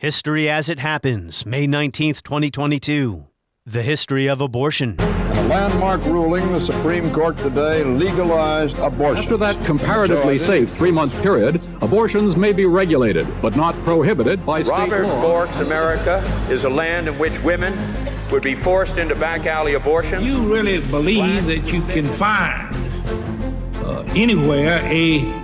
History as it happens, May 19th, 2022. The history of abortion. In a landmark ruling, the Supreme Court today legalized abortion. After that comparatively safe 3-month period, abortions may be regulated, but not prohibited by state law. Robert Bork's America is a land in which women would be forced into back-alley abortions. You really believe that you can find anywhere a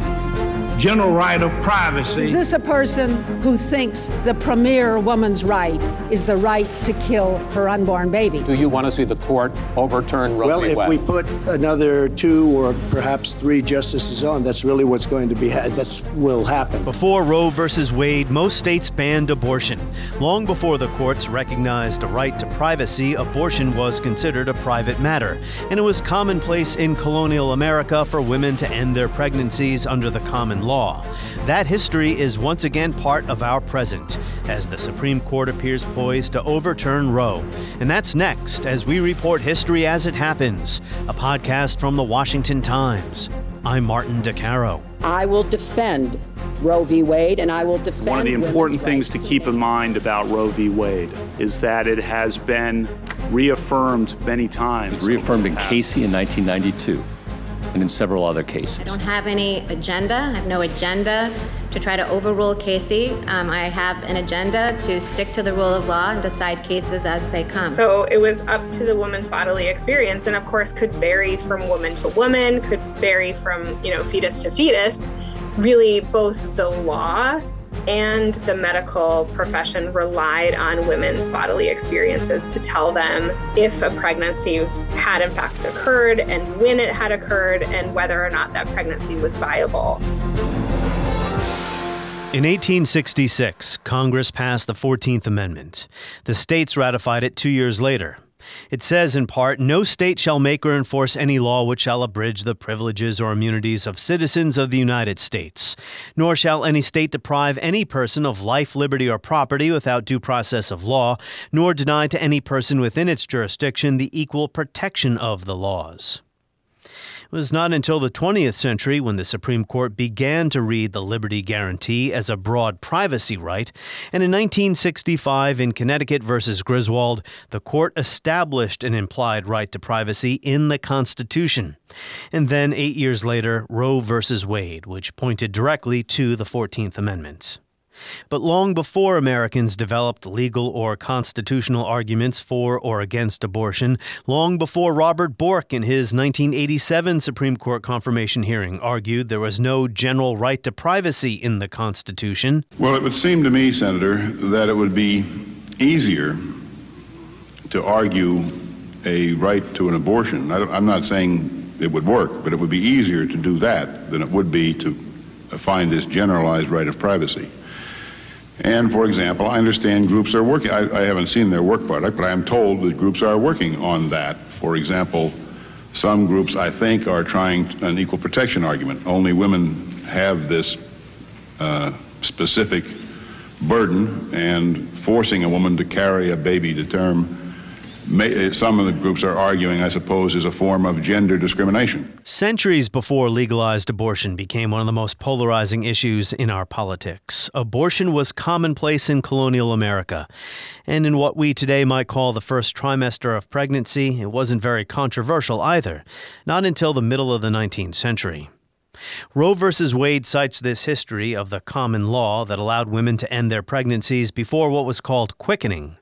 general right of privacy? Is this a person who thinks the premier woman's right is the right to kill her unborn baby? Do you want to see the court overturn Roe v. Wade? Well, if we put another 2 or perhaps 3 justices on, that's really what's going to be, that's will happen. Before Roe v. Wade, most states banned abortion. Long before the courts recognized a right to privacy, abortion was considered a private matter, and it was commonplace in colonial America for women to end their pregnancies under the common law. That history is once again part of our present, as the Supreme Court appears poised to overturn Roe. And that's next, as we report History as it Happens, a podcast from The Washington Times. I'm Martin DeCaro. I will defend Roe v. Wade, and I will defend One of the important things to keep in mind about Roe v. Wade is that it has been reaffirmed many times. It's reaffirmed in Casey in 1992. And in several other cases. I don't have any agenda. I have no agenda to try to overrule Casey. I have an agenda to stick to the rule of law and decide cases as they come. So it was up to the woman's bodily experience, and of course could vary from woman to woman, could vary from, fetus to fetus. Really, both the law and the medical profession relied on women's bodily experiences to tell them if a pregnancy had in fact occurred and when it had occurred and whether or not that pregnancy was viable. In 1866, Congress passed the 14th Amendment. The states ratified it 2 years later. It says, in part, no state shall make or enforce any law which shall abridge the privileges or immunities of citizens of the United States, nor shall any state deprive any person of life, liberty, or property without due process of law, nor deny to any person within its jurisdiction the equal protection of the laws. It was not until the 20th century when the Supreme Court began to read the Liberty Guarantee as a broad privacy right, and in 1965, in Connecticut v. Griswold, the court established an implied right to privacy in the Constitution. And then 8 years later, Roe v. Wade, which pointed directly to the 14th Amendment. But long before Americans developed legal or constitutional arguments for or against abortion, long before Robert Bork in his 1987 Supreme Court confirmation hearing argued there was no general right to privacy in the Constitution. Well, it would seem to me, Senator, that it would be easier to argue a right to an abortion. I'm not saying it would work, but it would be easier to do that than it would be to find this generalized right of privacy. And, for example, I understand groups are working. I haven't seen their work product, but I am told that groups are working on that. For example, some groups, I think, are trying an equal protection argument. Only women have this specific burden, and forcing a woman to carry a baby to term, some of the groups are arguing, I suppose, is a form of gender discrimination. Centuries before legalized abortion became one of the most polarizing issues in our politics, abortion was commonplace in colonial America. And in what we today might call the first trimester of pregnancy, it wasn't very controversial either, not until the middle of the 19th century. Roe v. Wade cites this history of the common law that allowed women to end their pregnancies before what was called quickening.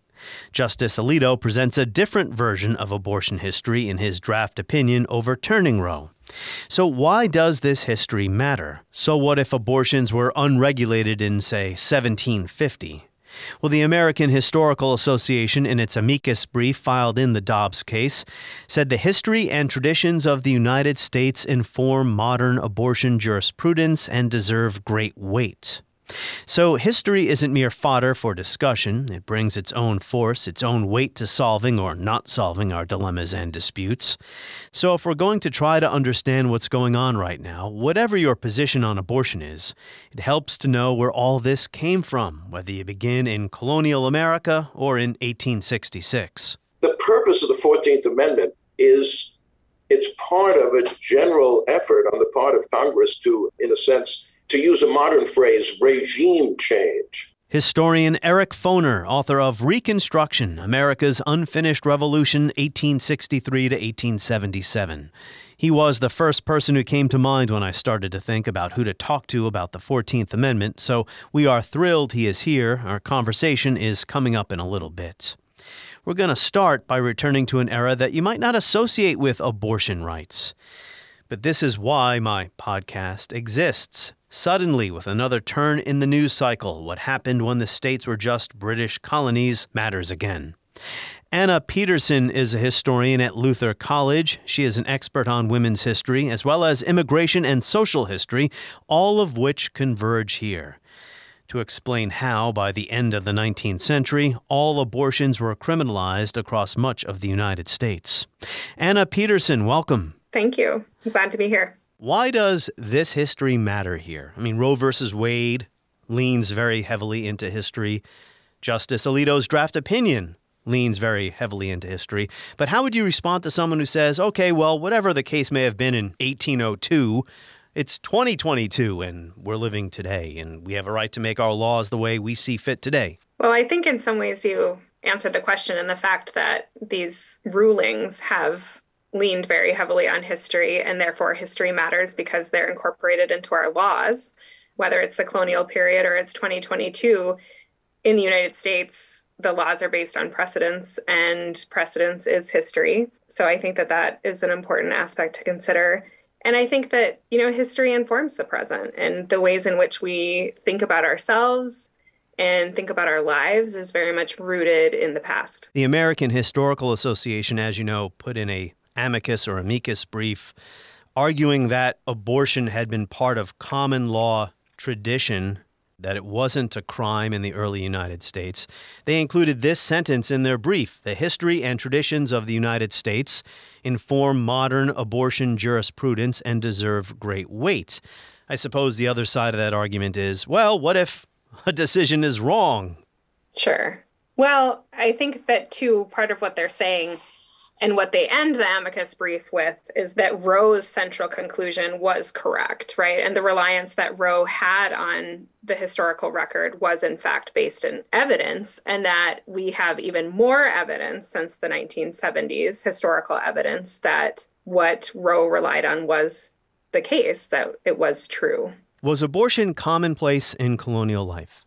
Justice Alito presents a different version of abortion history in his draft opinion overturning Roe. So why does this history matter? So what if abortions were unregulated in, say, 1750? Well, the American Historical Association, in its amicus brief filed in the Dobbs case, said the history and traditions of the United States inform modern abortion jurisprudence and deserve great weight. So history isn't mere fodder for discussion. It brings its own force, its own weight to solving or not solving our dilemmas and disputes. So if we're going to try to understand what's going on right now, whatever your position on abortion is, it helps to know where all this came from, whether you begin in colonial America or in 1866. The purpose of the 14th Amendment is it's part of a general effort on the part of Congress to, in a sense, to use a modern phrase, regime change. Historian Eric Foner, author of Reconstruction: America's Unfinished Revolution, 1863 to 1877. He was the first person who came to mind when I started to think about who to talk to about the 14th Amendment, so we are thrilled he is here. Our conversation is coming up in a little bit. We're going to start by returning to an era that you might not associate with abortion rights. But this is why my podcast exists. Suddenly, with another turn in the news cycle, what happened when the states were just British colonies matters again. Anna Peterson is a historian at Luther College. She is an expert on women's history, as well as immigration and social history, all of which converge here. To explain how, by the end of the 19th century, all abortions were criminalized across much of the United States. Anna Peterson, welcome. Thank you. I'm glad to be here. Why does this history matter here? I mean, Roe v. Wade leans very heavily into history. Justice Alito's draft opinion leans very heavily into history. But how would you respond to someone who says, okay, well, whatever the case may have been in 1802, it's 2022 and we're living today and we have a right to make our laws the way we see fit today? Well, I think in some ways you answered the question in the fact that these rulings have leaned very heavily on history, and therefore history matters because they're incorporated into our laws, whether it's the colonial period or it's 2022. In the United States, the laws are based on precedents, and precedents is history. So I think that that is an important aspect to consider. And I think that, you know, history informs the present, and the ways in which we think about ourselves and think about our lives is very much rooted in the past. The American Historical Association, as you know, put in a amicus brief, arguing that abortion had been part of common law tradition, that it wasn't a crime in the early United States. They included this sentence in their brief: the history and traditions of the United States inform modern abortion jurisprudence and deserve great weight. I suppose the other side of that argument is, well, what if a decision is wrong? Sure. Well, I think that, too, part of what they're saying and what they end the amicus brief with is that Roe's central conclusion was correct, right? And the reliance that Roe had on the historical record was in fact based in evidence, and that we have even more evidence since the 1970s, historical evidence that what Roe relied on was the case, that it was true. Was abortion commonplace in colonial life?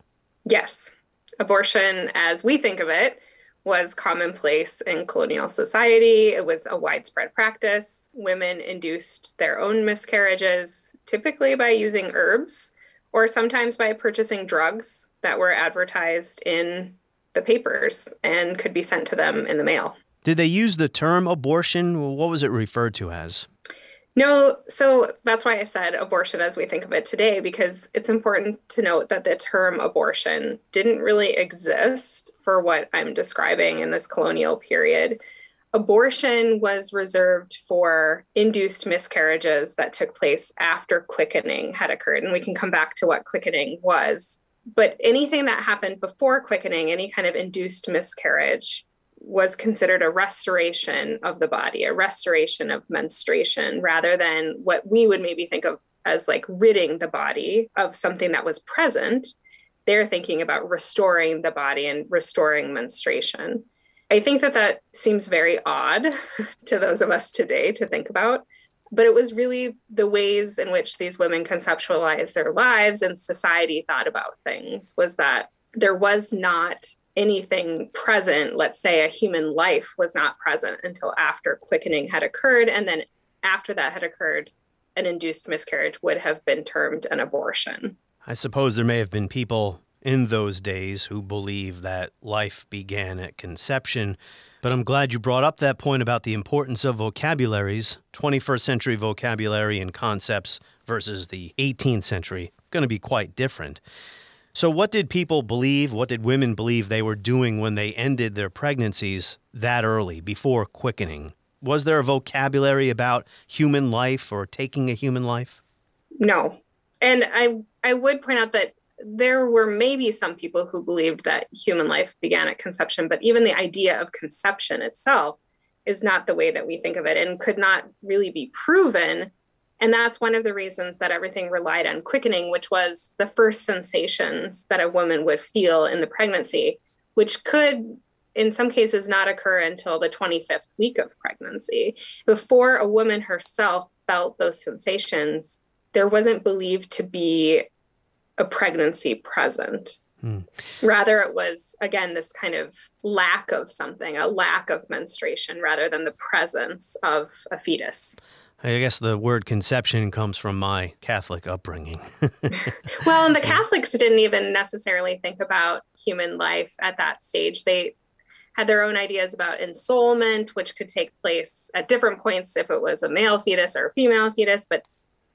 Yes. Abortion, as we think of it, was commonplace in colonial society. It was a widespread practice. Women induced their own miscarriages, typically by using herbs or sometimes by purchasing drugs that were advertised in the papers and could be sent to them in the mail. Did they use the term abortion? What was it referred to as? No, so that's why I said abortion as we think of it today, because it's important to note that the term abortion didn't really exist for what I'm describing in this colonial period. Abortion was reserved for induced miscarriages that took place after quickening had occurred, and we can come back to what quickening was. But anything that happened before quickening, any kind of induced miscarriage, was considered a restoration of the body, a restoration of menstruation, rather than what we would maybe think of as like ridding the body of something that was present. They're thinking about restoring the body and restoring menstruation. I think that that seems very odd to those of us today to think about, but it was really the ways in which these women conceptualized their lives and society thought about things, was that there was not anything present. Let's say a human life was not present until after quickening had occurred. And then after that had occurred, an induced miscarriage would have been termed an abortion. I suppose there may have been people in those days who believed that life began at conception. But I'm glad you brought up that point about the importance of vocabularies, 21st century vocabulary and concepts versus the 18th century. Going to be quite different. So what did people believe, what did women believe they were doing when they ended their pregnancies that early, before quickening? Was there a vocabulary about human life or taking a human life? No. And I would point out that there were maybe some people who believed that human life began at conception, but even the idea of conception itself is not the way that we think of it and could not really be proven And that's one of the reasons that everything relied on quickening, which was the first sensations that a woman would feel in the pregnancy, which could, in some cases, not occur until the 25th week of pregnancy. Before a woman herself felt those sensations, there wasn't believed to be a pregnancy present. Rather, it was, again, this kind of lack of something, a lack of menstruation rather than the presence of a fetus. I guess the word conception comes from my Catholic upbringing. Well, and the Catholics didn't even necessarily think about human life at that stage. They had their own ideas about ensoulment, which could take place at different points if it was a male fetus or a female fetus, but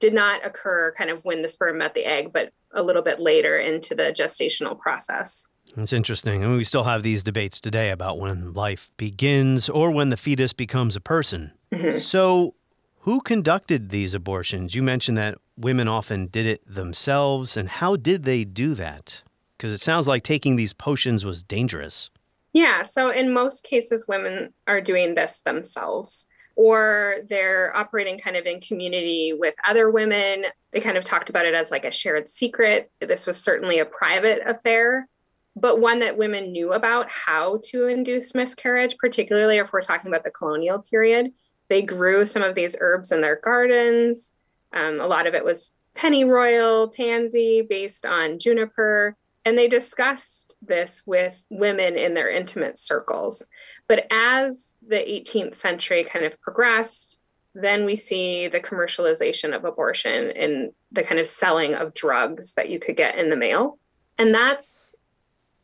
did not occur kind of when the sperm met the egg, but a little bit later into the gestational process. That's interesting. I mean, we still have these debates today about when life begins or when the fetus becomes a person. Mm-hmm. So who conducted these abortions? You mentioned that women often did it themselves. And how did they do that? Because it sounds like taking these potions was dangerous. Yeah. So in most cases, women are doing this themselves, or they're operating kind of in community with other women. They kind of talked about it as like a shared secret. This was certainly a private affair, but one that women knew about how to induce miscarriage, particularly if we're talking about the colonial period. They grew some of these herbs in their gardens. A lot of it was pennyroyal, tansy, based on juniper. And they discussed this with women in their intimate circles. But as the 18th century kind of progressed, then we see the commercialization of abortion and the kind of selling of drugs that you could get in the mail. And that's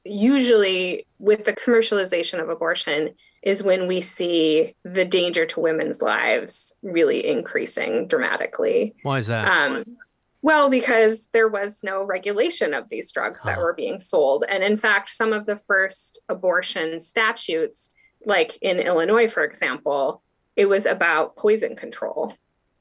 usually, with the commercialization of abortion, is when we see the danger to women's lives really increasing dramatically. Why is that? Well, because there was no regulation of these drugs that were being sold. And in fact, some of the first abortion statutes, like in Illinois, for example, it was about poison control.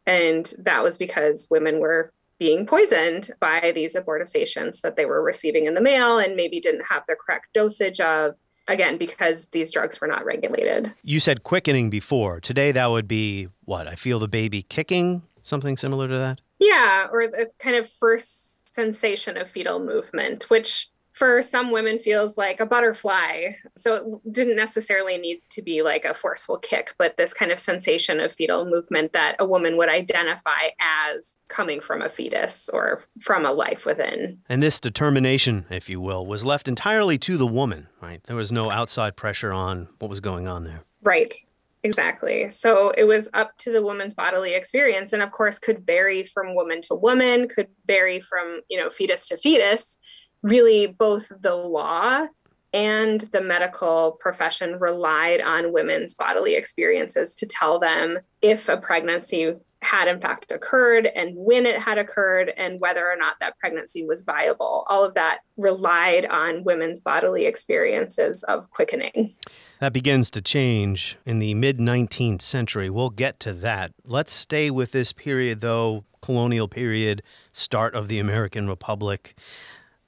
And that was because women were being poisoned by these abortifacients that they were receiving in the mail and maybe didn't have the correct dosage of, again, because these drugs were not regulated. You said quickening before. Today, that would be what? I feel the baby kicking? Something similar to that? Yeah, or the kind of first sensation of fetal movement, which for some women feels like a butterfly. So it didn't necessarily need to be like a forceful kick, but this kind of sensation of fetal movement that a woman would identify as coming from a fetus or from a life within. And this determination, if you will, was left entirely to the woman, right? There was no outside pressure on what was going on there. Right. Exactly. So it was up to the woman's bodily experience, and of course could vary from woman to woman, could vary from, fetus to fetus. Really, both the law and the medical profession relied on women's bodily experiences to tell them if a pregnancy had in fact occurred and when it had occurred and whether or not that pregnancy was viable. All of that relied on women's bodily experiences of quickening. That begins to change in the mid-19th century. We'll get to that. Let's stay with this period, though, colonial period, start of the American Republic.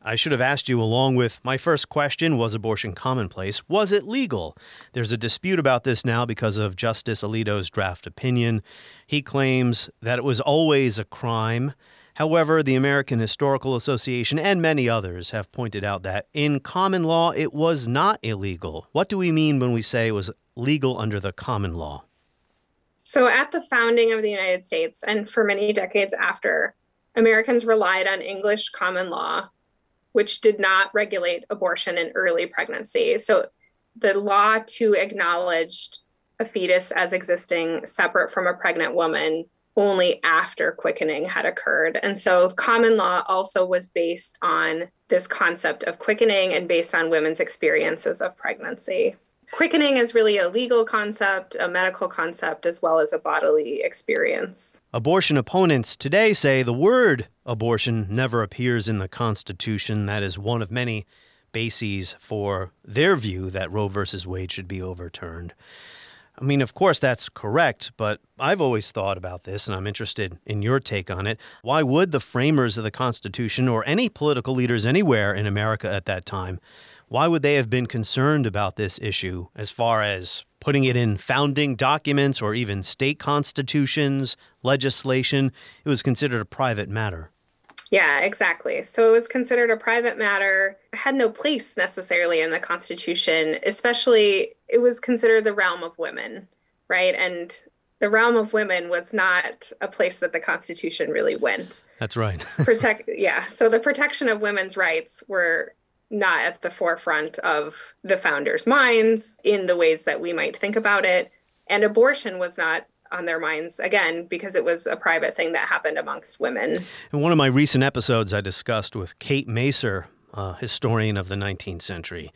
I should have asked you, along with my first question, was abortion commonplace? Was it legal? There's a dispute about this now because of Justice Alito's draft opinion. He claims that it was always a crime. However, the American Historical Association and many others have pointed out that in common law, it was not illegal. What do we mean when we say it was legal under the common law? So at the founding of the United States, and for many decades after, Americans relied on English common law, which did not regulate abortion in early pregnancy. So the law too acknowledged a fetus as existing separate from a pregnant woman only after quickening had occurred. And so common law also was based on this concept of quickening and based on women's experiences of pregnancy. Quickening is really a legal concept, a medical concept, as well as a bodily experience. Abortion opponents today say the word abortion never appears in the Constitution. That is one of many bases for their view that Roe v. Wade should be overturned. I mean, of course, that's correct, but I've always thought about this, and I'm interested in your take on it. Why would the framers of the Constitution, or any political leaders anywhere in America at that time, why would they have been concerned about this issue as far as putting it in founding documents or even state constitutions, legislation. It was considered a private matter. Yeah, exactly. So it was considered a private matter, had no place necessarily in the Constitution, especially it was considered the realm of women, right? And the realm of women was not a place that the Constitution really went. That's right. So the protection of women's rights were not at the forefront of the founders' minds in the ways that we might think about it. And abortion was not on their minds, again, because it was a private thing that happened amongst women. In one of my recent episodes, I discussed with Kate Macer, a historian of the 19th century,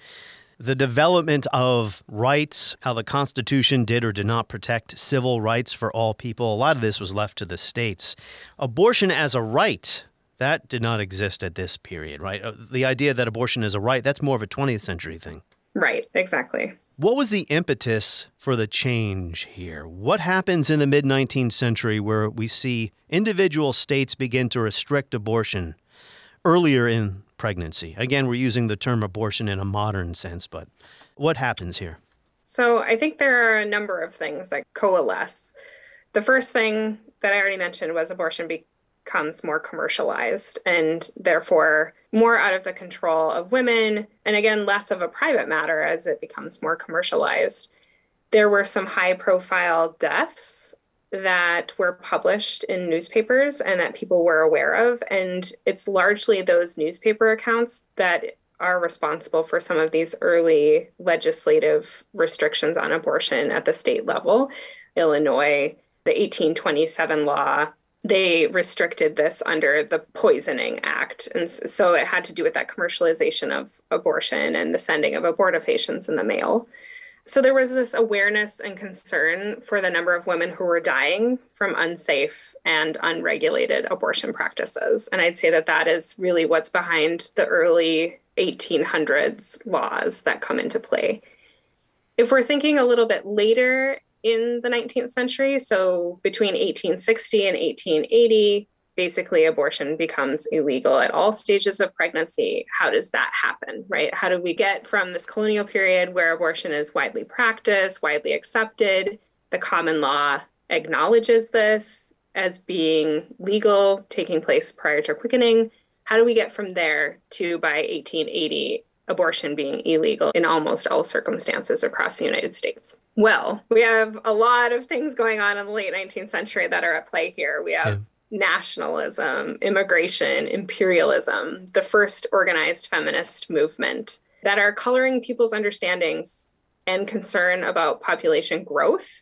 the development of rights, how the Constitution did or did not protect civil rights for all people. A lot of this was left to the states. Abortion as a right, that did not exist at this period, right? The idea that abortion is a right, that's more of a 20th century thing. Right, exactly. What was the impetus for the change here? What happens in the mid-19th century where we see individual states begin to restrict abortion earlier in pregnancy? Again, we're using the term abortion in a modern sense, but what happens here? So I think there are a number of things that coalesce. The first thing that I already mentioned was abortion becomes more commercialized and therefore more out of the control of women, and again, less of a private matter as it becomes more commercialized. There were some high-profile deaths that were published in newspapers and that people were aware of, and it's largely those newspaper accounts that are responsible for some of these early legislative restrictions on abortion at the state level. Illinois, the 1827 law, they restricted this under the Poisoning Act. And so it had to do with that commercialization of abortion and the sending of abortifacients in the mail. So there was this awareness and concern for the number of women who were dying from unsafe and unregulated abortion practices. And I'd say that that is really what's behind the early 1800s laws that come into play. If we're thinking a little bit later, in the 19th century, so between 1860 and 1880, basically abortion becomes illegal at all stages of pregnancy. How does that happen, right? How do we get from this colonial period where abortion is widely practiced, widely accepted? The common law acknowledges this as being legal, taking place prior to quickening. How do we get from there to, by 1880, abortion being illegal in almost all circumstances across the United States? Well, we have a lot of things going on in the late 19th century that are at play here. We have nationalism, immigration, imperialism, the first organized feminist movement that are coloring people's understandings and concern about population growth.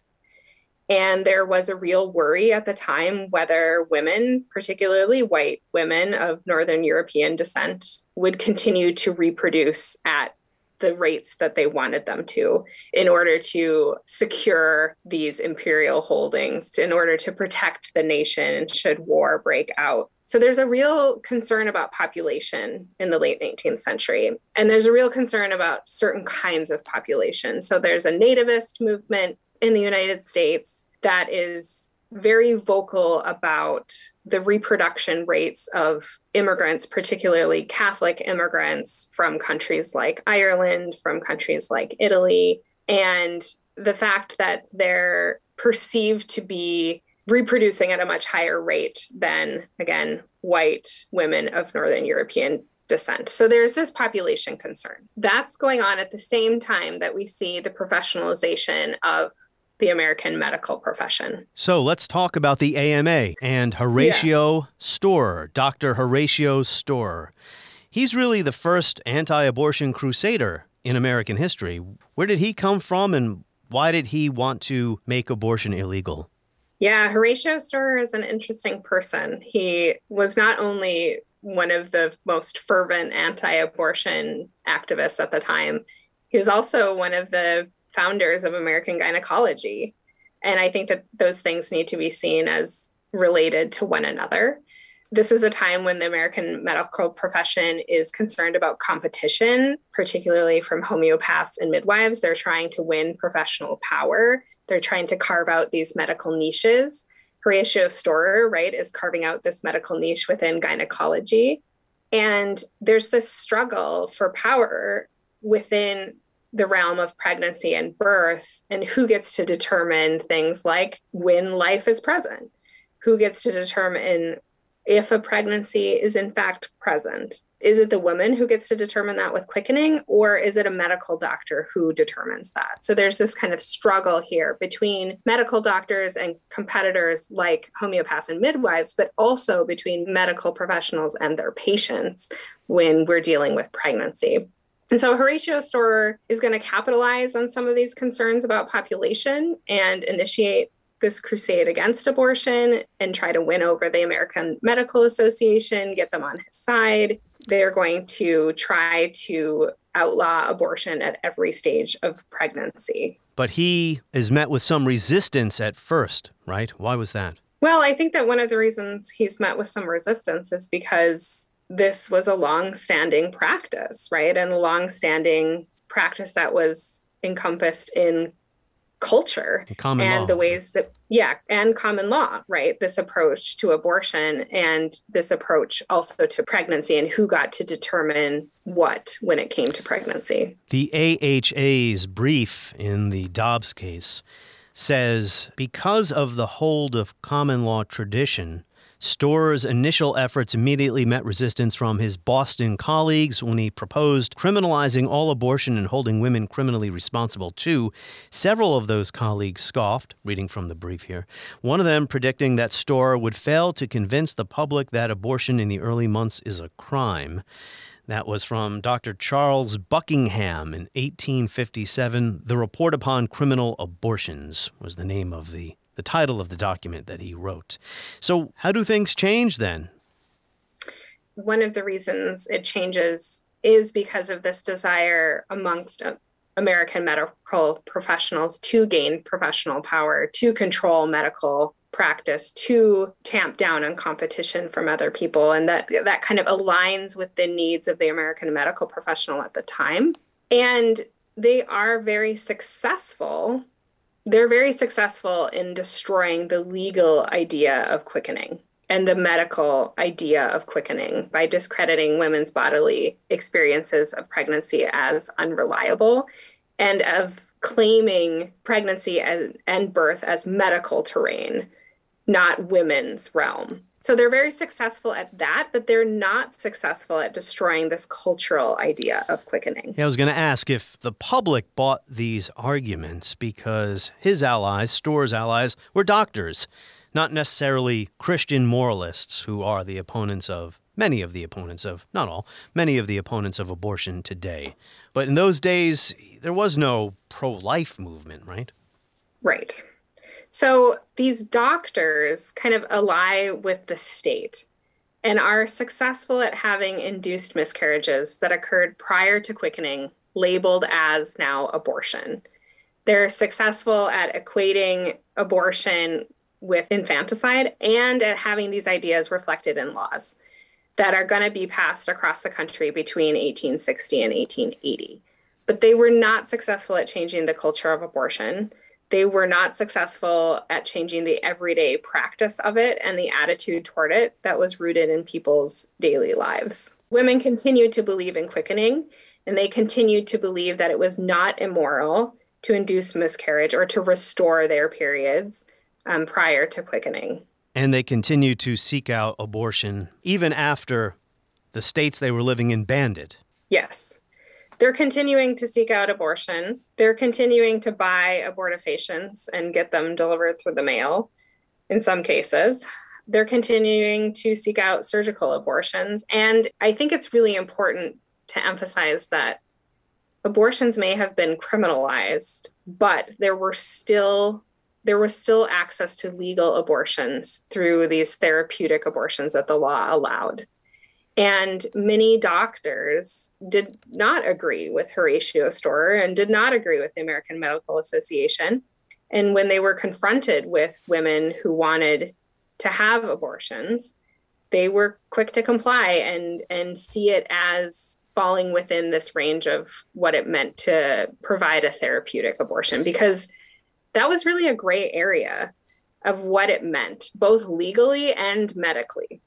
And there was a real worry at the time whether women, particularly white women of Northern European descent, would continue to reproduce at the rates that they wanted them to in order to secure these imperial holdings, in order to protect the nation should war break out. So there's a real concern about population in the late 19th century. And there's a real concern about certain kinds of population. So there's a nativist movement in the United States that is very vocal about the reproduction rates of immigrants, particularly Catholic immigrants from countries like Ireland, from countries like Italy, and the fact that they're perceived to be reproducing at a much higher rate than, again, white women of Northern European descent. So there's this population concern. That's going on at the same time that we see the professionalization of the American medical profession. So let's talk about the AMA and Horatio Storer, Dr. Horatio Storer. He's really the first anti-abortion crusader in American history. Where did he come from and why did he want to make abortion illegal? Yeah, Horatio Storer is an interesting person. He was not only one of the most fervent anti-abortion activists at the time, he was also one of the founders of American gynecology. And I think that those things need to be seen as related to one another. This is a time when the American medical profession is concerned about competition, particularly from homeopaths and midwives. They're trying to win professional power. They're trying to carve out these medical niches. Horatio Storer, right, is carving out this medical niche within gynecology. And there's this struggle for power within the realm of pregnancy and birth, and who gets to determine things like when life is present, who gets to determine if a pregnancy is in fact present. Is it the woman who gets to determine that with quickening, or is it a medical doctor who determines that? So there's this kind of struggle here between medical doctors and competitors like homeopaths and midwives, but also between medical professionals and their patients when we're dealing with pregnancy. And so Horatio Storer is going to capitalize on some of these concerns about population and initiate this crusade against abortion and try to win over the American Medical Association, get them on his side. They're going to try to outlaw abortion at every stage of pregnancy. But he is met with some resistance at first, right? Why was that? Well, I think that one of the reasons he's met with some resistance is because this was a long-standing practice, right? And a long-standing practice that was encompassed in culture and the ways that, and common law, right? This approach to abortion and this approach also to pregnancy and who got to determine what when it came to pregnancy. The AHA's brief in the Dobbs case says, because of the hold of common law tradition, Storer's initial efforts immediately met resistance from his Boston colleagues when he proposed criminalizing all abortion and holding women criminally responsible too. Several of those colleagues scoffed, reading from the brief here, one of them predicting that Storer would fail to convince the public that abortion in the early months is a crime. That was from Dr. Charles Buckingham in 1857. The Report Upon Criminal Abortions was the name of the title of the document that he wrote. So how do things change then? One of the reasons it changes is because of this desire amongst American medical professionals to gain professional power, to control medical practice, to tamp down on competition from other people. And that kind of aligns with the needs of the American medical professional at the time. And they are very successful. They're very successful in destroying the legal idea of quickening and the medical idea of quickening by discrediting women's bodily experiences of pregnancy as unreliable and of claiming pregnancy and birth as medical terrain, not women's realm. So they're very successful at that, but they're not successful at destroying this cultural idea of quickening. Yeah, I was going to ask if the public bought these arguments because his allies, Storer's allies, were doctors, not necessarily Christian moralists who are the opponents of, many of the opponents of, not all, many of the opponents of abortion today. But in those days, there was no pro-life movement, right? Right. So these doctors kind of ally with the state and are successful at having induced miscarriages that occurred prior to quickening labeled as now abortion. They're successful at equating abortion with infanticide and at having these ideas reflected in laws that are going to be passed across the country between 1860 and 1880. But they were not successful at changing the culture of abortion. They were not successful at changing the everyday practice of it and the attitude toward it that was rooted in people's daily lives. Women continued to believe in quickening, and they continued to believe that it was not immoral to induce miscarriage or to restore their periods prior to quickening. And they continued to seek out abortion even after the states they were living in banned it. Yes. They're continuing to seek out abortion. They're continuing to buy abortifacients and get them delivered through the mail in some cases. They're continuing to seek out surgical abortions. And I think it's really important to emphasize that abortions may have been criminalized, but there was still access to legal abortions through these therapeutic abortions that the law allowed. And many doctors did not agree with Horatio Storer and did not agree with the American Medical Association. And when they were confronted with women who wanted to have abortions, they were quick to comply and see it as falling within this range of what it meant to provide a therapeutic abortion, because that was really a gray area of what it meant, both legally and medically.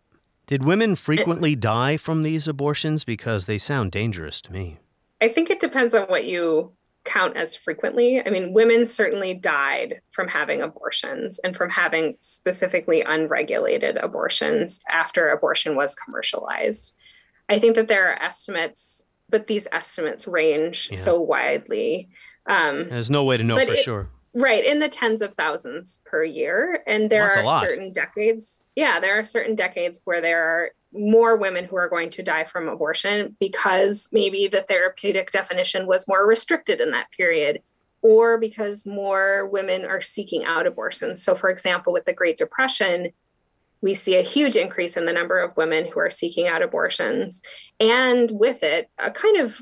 Did women frequently die from these abortions? Because they sound dangerous to me. I think it depends on what you count as frequently. I mean, women certainly died from having abortions and from having specifically unregulated abortions after abortion was commercialized. I think that there are estimates, but these estimates range so widely. There's no way to know for sure. Right. In the tens of thousands per year. And there are certain decades. Yeah, there are certain decades where there are more women who are going to die from abortion because maybe the therapeutic definition was more restricted in that period, or because more women are seeking out abortions. So, for example, with the Great Depression, we see a huge increase in the number of women who are seeking out abortions, and with it, a kind of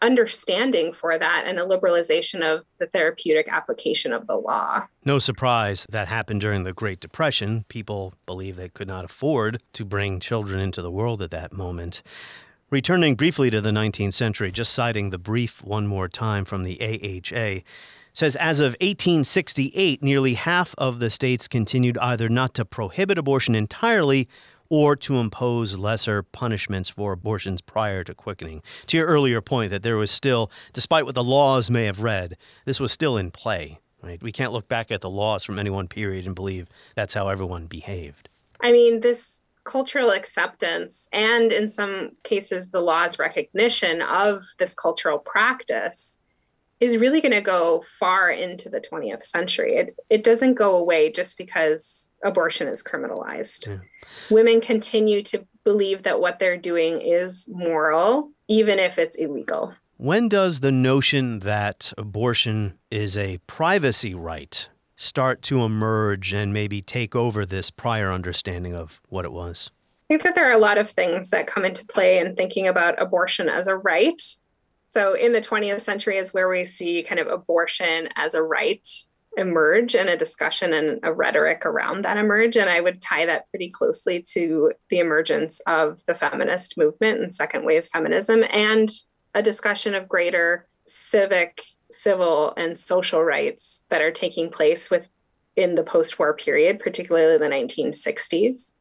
understanding for that and a liberalization of the therapeutic application of the law. No surprise that happened during the Great Depression. People believe they could not afford to bring children into the world at that moment. Returning briefly to the 19th century, just citing the brief one more time from the AHA, says as of 1868, nearly half of the states continued either not to prohibit abortion entirely or to impose lesser punishments for abortions prior to quickening. To your earlier point that there was still, despite what the laws may have read, this was still in play, right? We can't look back at the laws from any one period and believe that's how everyone behaved. I mean, this cultural acceptance and in some cases the law's recognition of this cultural practice is really going to go far into the 20th century. It doesn't go away just because abortion is criminalized. Yeah. Women continue to believe that what they're doing is moral, even if it's illegal. When does the notion that abortion is a privacy right start to emerge and maybe take over this prior understanding of what it was? I think that there are a lot of things that come into play in thinking about abortion as a right. So in the 20th century is where we see kind of abortion as a right emerge, and a discussion and a rhetoric around that emerge. And I would tie that pretty closely to the emergence of the feminist movement and second wave feminism, and a discussion of greater civic, civil, and social rights that are taking place within the post-war period, particularly the 1960s.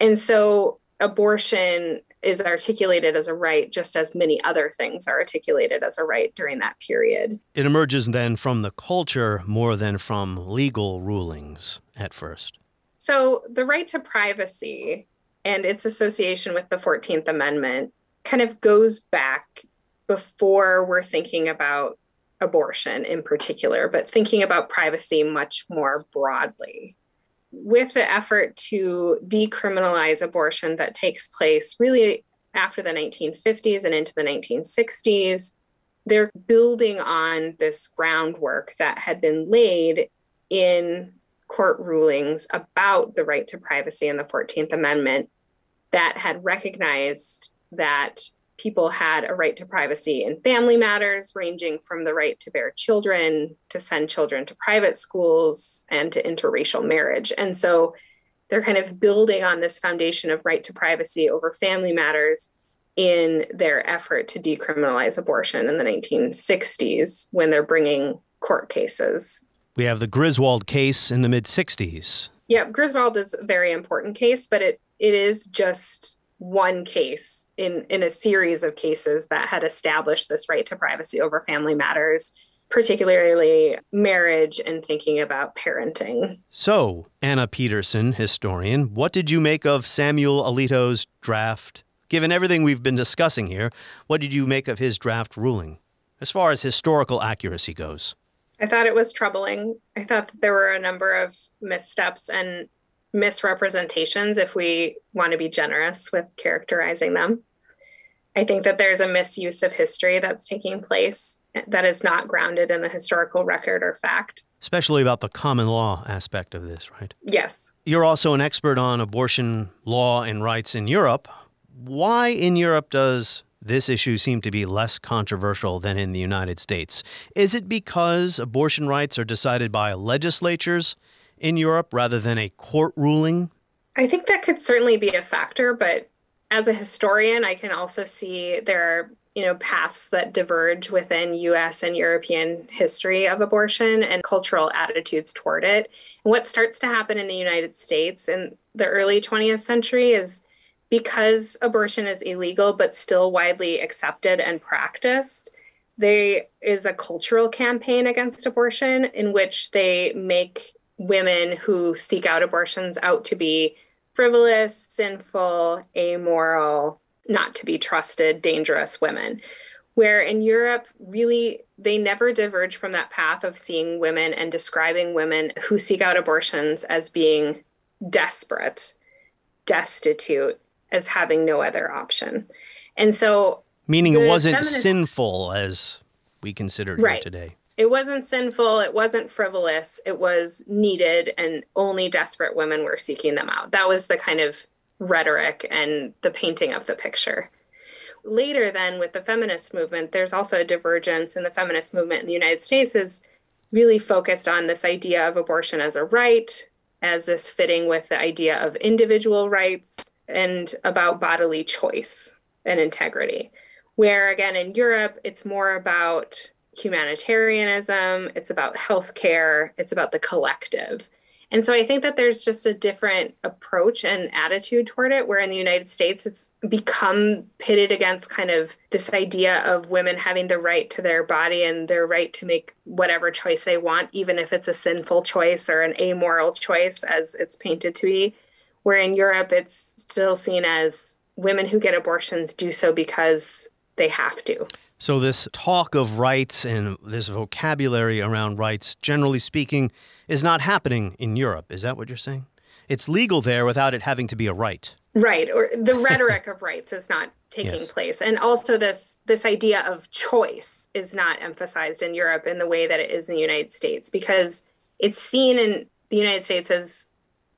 And so abortion is articulated as a right, just as many other things are articulated as a right during that period. It emerges then from the culture more than from legal rulings at first. So the right to privacy and its association with the 14th Amendment kind of goes back before we're thinking about abortion in particular, but thinking about privacy much more broadly. With the effort to decriminalize abortion that takes place really after the 1950s and into the 1960s, they're building on this groundwork that had been laid in court rulings about the right to privacy and the 14th Amendment that had recognized that people had a right to privacy in family matters, ranging from the right to bear children, to send children to private schools, and to interracial marriage. And so they're kind of building on this foundation of right to privacy over family matters in their effort to decriminalize abortion in the 1960s when they're bringing court cases. We have the Griswold case in the mid-60s. Yeah, Griswold is a very important case, but it is just one case in a series of cases that had established this right to privacy over family matters, particularly marriage and thinking about parenting. So, Anna Peterson, historian, what did you make of Samuel Alito's draft? Given everything we've been discussing here, what did you make of his draft ruling as far as historical accuracy goes? I thought it was troubling. I thought that there were a number of missteps and misrepresentations, if we want to be generous with characterizing them. I think that there's a misuse of history that's taking place that is not grounded in the historical record or fact. Especially about the common law aspect of this, right? Yes. You're also an expert on abortion law and rights in Europe. Why in Europe does this issue seem to be less controversial than in the United States? Is it because abortion rights are decided by legislatures in Europe rather than a court ruling? I think that could certainly be a factor, but as a historian, I can also see there are, paths that diverge within U.S. and European history of abortion and cultural attitudes toward it. And what starts to happen in the United States in the early 20th century is because abortion is illegal but still widely accepted and practiced, There is a cultural campaign against abortion in which they make women who seek out abortions out to be frivolous, sinful, amoral, not to be trusted, dangerous women. Where in Europe, really, they never diverge from that path of seeing women and describing women who seek out abortions as being desperate, destitute, as having no other option. And so... Meaning it wasn't sinful as we consider it today. It wasn't sinful. It wasn't frivolous. It was needed, and only desperate women were seeking them out. That was the kind of rhetoric and the painting of the picture. Later then, with the feminist movement, there's also a divergence, and the feminist movement in the United States is really focused on this idea of abortion as a right, as this fitting with the idea of individual rights and about bodily choice and integrity. Where, again, in Europe, it's more about humanitarianism, it's about healthcare, it's about the collective. And so I think that there's just a different approach and attitude toward it, where in the United States, it's become pitted against kind of this idea of women having the right to their body and their right to make whatever choice they want, even if it's a sinful choice or an amoral choice, as it's painted to be. Where in Europe, it's still seen as women who get abortions do so because they have to. So this talk of rights and this vocabulary around rights, generally speaking, is not happening in Europe. Is that what you're saying? It's legal there without it having to be a right. Right. Or the rhetoric of rights is not taking place. And also this idea of choice is not emphasized in Europe in the way that it is in the United States, because it's seen in the United States as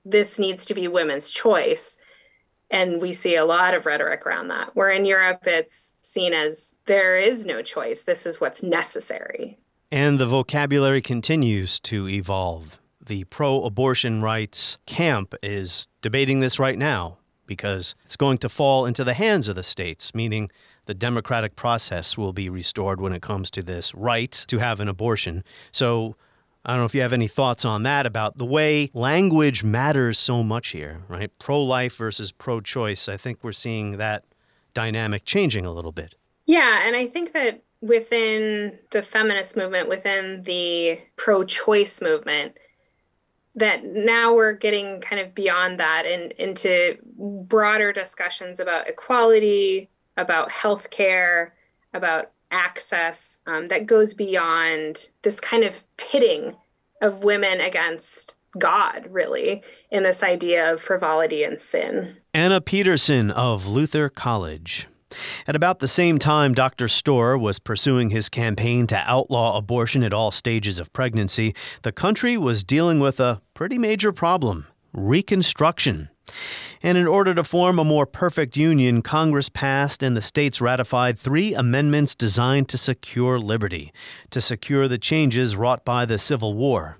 this needs to be women's choice. And we see a lot of rhetoric around that, where in Europe, it's seen as there is no choice. This is what's necessary. And the vocabulary continues to evolve. The pro-abortion rights camp is debating this right now because it's going to fall into the hands of the states, meaning the democratic process will be restored when it comes to this right to have an abortion. So I don't know if you have any thoughts on that, about the way language matters so much here, right? Pro-life versus pro-choice. I think we're seeing that dynamic changing a little bit. Yeah, and I think that within the feminist movement, within the pro-choice movement, that now we're getting kind of beyond that and into broader discussions about equality, about healthcare, about access that goes beyond this kind of pitting of women against God, really, in this idea of frivolity and sin. Anna Peterson of Luther College. At about the same time, Dr. Storer was pursuing his campaign to outlaw abortion at all stages of pregnancy, the country was dealing with a pretty major problem, Reconstruction. And in order to form a more perfect union, Congress passed and the states ratified 3 amendments designed to secure liberty, to secure the changes wrought by the Civil War.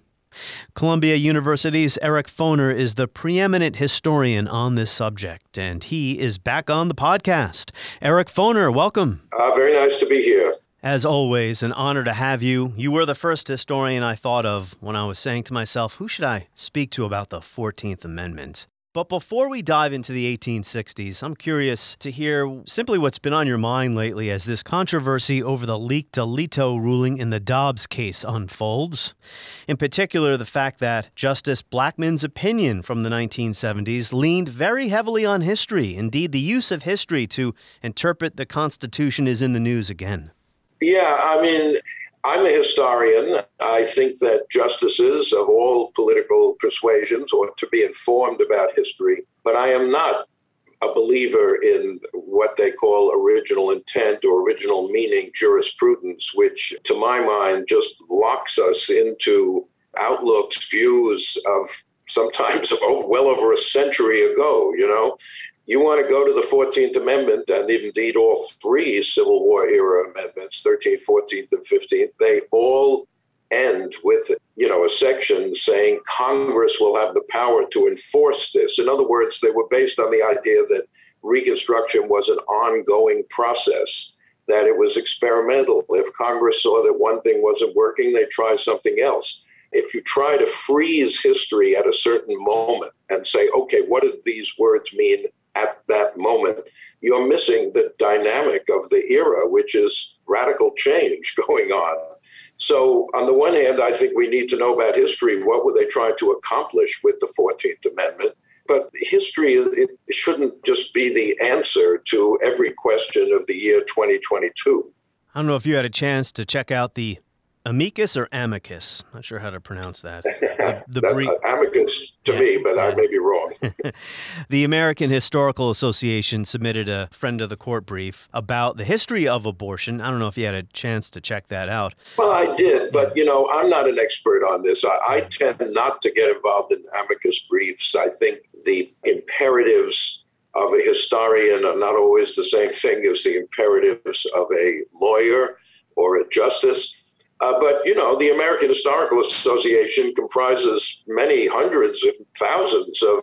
Columbia University's Eric Foner is the preeminent historian on this subject, and he is back on the podcast. Eric Foner, welcome. Very nice to be here. As always, an honor to have you. You were the first historian I thought of when I was saying to myself, who should I speak to about the 14th Amendment? But before we dive into the 1860s, I'm curious to hear simply what's been on your mind lately as this controversy over the leaked Alito ruling in the Dobbs case unfolds. In particular, the fact that Justice Blackmun's opinion from the 1970s leaned very heavily on history. Indeed, the use of history to interpret the Constitution is in the news again. Yeah, I mean, I'm a historian. I think that justices of all political persuasions ought to be informed about history, but I am not a believer in what they call original intent or original meaning jurisprudence, which to my mind just locks us into outlooks, views of sometimes well over a century ago, you know. You want to go to the 14th Amendment, and indeed all 3 Civil War era amendments, 13th, 14th, and 15th, they all end with, you know, a section saying Congress will have the power to enforce this. In other words, they were based on the idea that Reconstruction was an ongoing process, that it was experimental. If Congress saw that one thing wasn't working, they'd try something else. If you try to freeze history at a certain moment and say, okay, what did these words mean at that moment, you're missing the dynamic of the era, which is radical change going on. So on the one hand, I think we need to know about history. What were they trying to accomplish with the 14th Amendment? But history, it shouldn't just be the answer to every question of the year 2022. I don't know if you had a chance to check out the amicus or amicus. Not sure how to pronounce that. Amicus to me, but I may be wrong. The American Historical Association submitted a friend of the court brief about the history of abortion. I don't know if you had a chance to check that out. Well, I did, but, you know, I'm not an expert on this. I tend not to get involved in amicus briefs. I think the imperatives of a historian are not always the same thing as the imperatives of a lawyer or a justice. But, you know, the American Historical Association comprises many hundreds and thousands of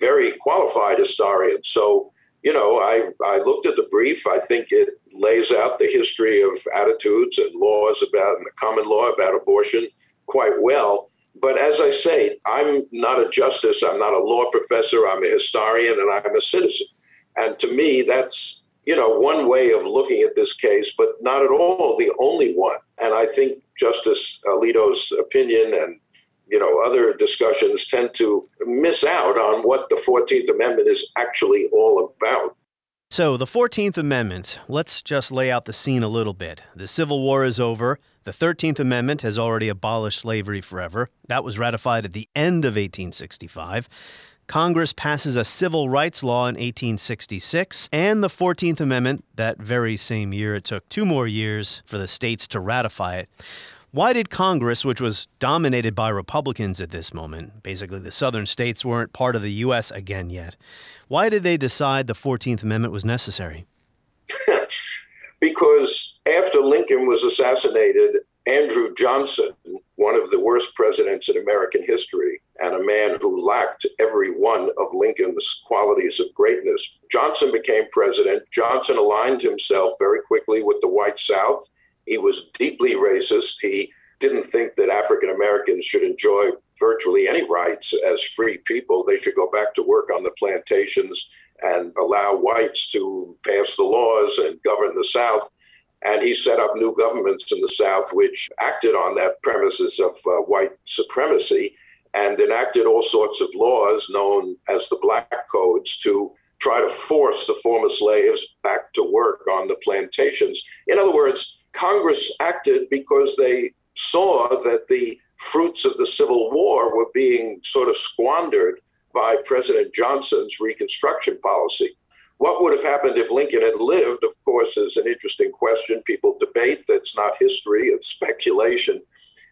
very qualified historians. So, you know, I looked at the brief. I think it lays out the history of attitudes and laws about and the common law about abortion quite well. But as I say, I'm not a justice. I'm not a law professor. I'm a historian and I'm a citizen. And to me, that's, you know, one way of looking at this case, but not at all the only one. And I think Justice Alito's opinion and, you know, other discussions tend to miss out on what the 14th Amendment is actually all about. So the 14th Amendment, let's just lay out the scene a little bit. The Civil War is over. The 13th Amendment has already abolished slavery forever. That was ratified at the end of 1865. Congress passes a civil rights law in 1866 and the 14th Amendment that very same year. It took 2 more years for the states to ratify it. Why did Congress, which was dominated by Republicans at this moment, basically the southern states weren't part of the U.S. again yet, why did they decide the 14th Amendment was necessary? Because after Lincoln was assassinated, Andrew Johnson, one of the worst presidents in American history, and a man who lacked every one of Lincoln's qualities of greatness. Johnson became president. Johnson aligned himself very quickly with the white South. He was deeply racist. He didn't think that African Americans should enjoy virtually any rights as free people. They should go back to work on the plantations and allow whites to pass the laws and govern the South. And he set up new governments in the South, which acted on that premises of white supremacy and enacted all sorts of laws known as the Black Codes to try to force the former slaves back to work on the plantations. In other words, Congress acted because they saw that the fruits of the Civil War were being sort of squandered by President Johnson's Reconstruction policy. What would have happened if Lincoln had lived, of course, is an interesting question. People debate. That's not history, it's speculation.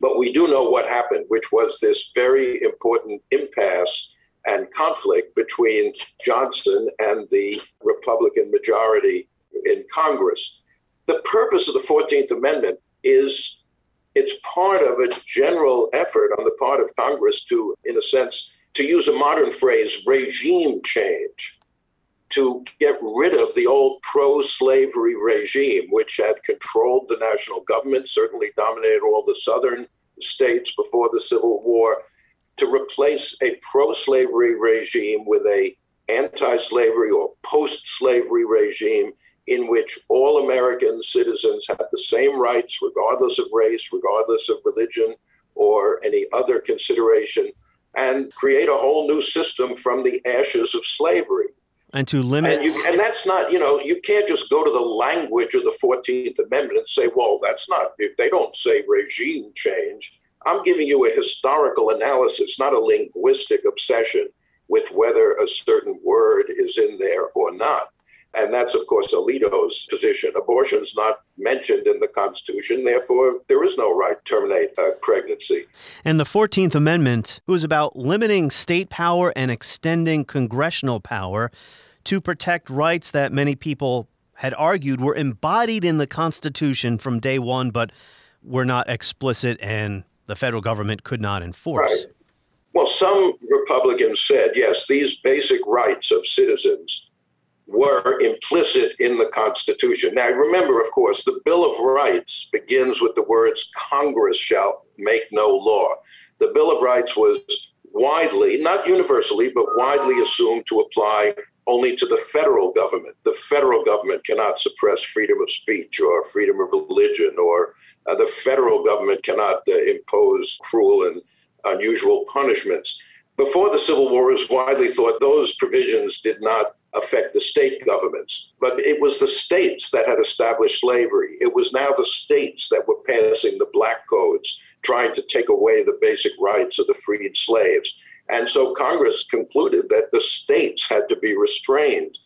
But we do know what happened, which was this very important impasse and conflict between Johnson and the Republican majority in Congress. The purpose of the 14th Amendment is it's part of a general effort on the part of Congress to, in a sense, to use a modern phrase, regime change, to get rid of the old pro-slavery regime, which had controlled the national government, certainly dominated all the southern states before the Civil War, to replace a pro-slavery regime with an anti-slavery or post-slavery regime in which all American citizens have the same rights, regardless of race, regardless of religion, or any other consideration, and create a whole new system from the ashes of slavery. And to limit. And that's not, you know, you can't just go to the language of the 14th Amendment and say, well, that's not, they don't say regime change. I'm giving you a historical analysis, not a linguistic obsession with whether a certain word is in there or not. And that's, of course, Alito's position. Abortion's not mentioned in the Constitution. Therefore, there is no right to terminate a pregnancy. And the 14th Amendment was about limiting state power and extending congressional power to protect rights that many people had argued were embodied in the Constitution from day one, but were not explicit and the federal government could not enforce. Right. Well, some Republicans said, yes, these basic rights of citizens were implicit in the Constitution. Now, remember, of course, the Bill of Rights begins with the words, Congress shall make no law. The Bill of Rights was widely, not universally, but widely assumed to apply only to the federal government. The federal government cannot suppress freedom of speech or freedom of religion, or the federal government cannot impose cruel and unusual punishments. Before the Civil War, it was widely thought those provisions did not affect the state governments, but it was the states that had established slavery. It was now the states that were passing the black codes, trying to take away the basic rights of the freed slaves. And so Congress concluded that the states had to be restrained.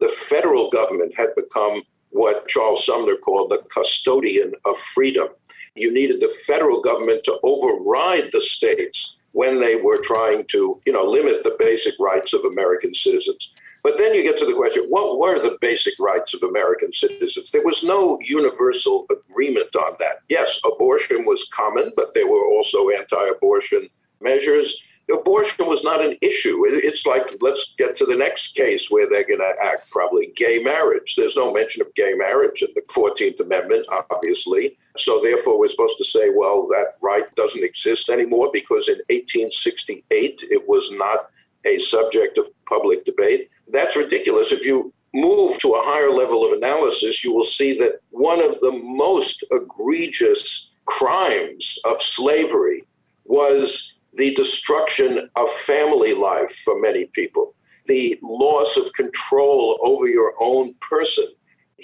The federal government had become what Charles Sumner called the custodian of freedom. You needed the federal government to override the states when they were trying to, limit the basic rights of American citizens. But then you get to the question, what were the basic rights of American citizens? There was no universal agreement on that. Yes, abortion was common, but there were also anti-abortion measures. Abortion was not an issue. It's like, let's get to the next case where they're going to act probably gay marriage. There's no mention of gay marriage in the 14th Amendment, obviously. So therefore, we're supposed to say, well, that right doesn't exist anymore because in 1868, it was not a subject of public debate. That's ridiculous. If you move to a higher level of analysis, you will see that one of the most egregious crimes of slavery was the destruction of family life for many people, the loss of control over your own person.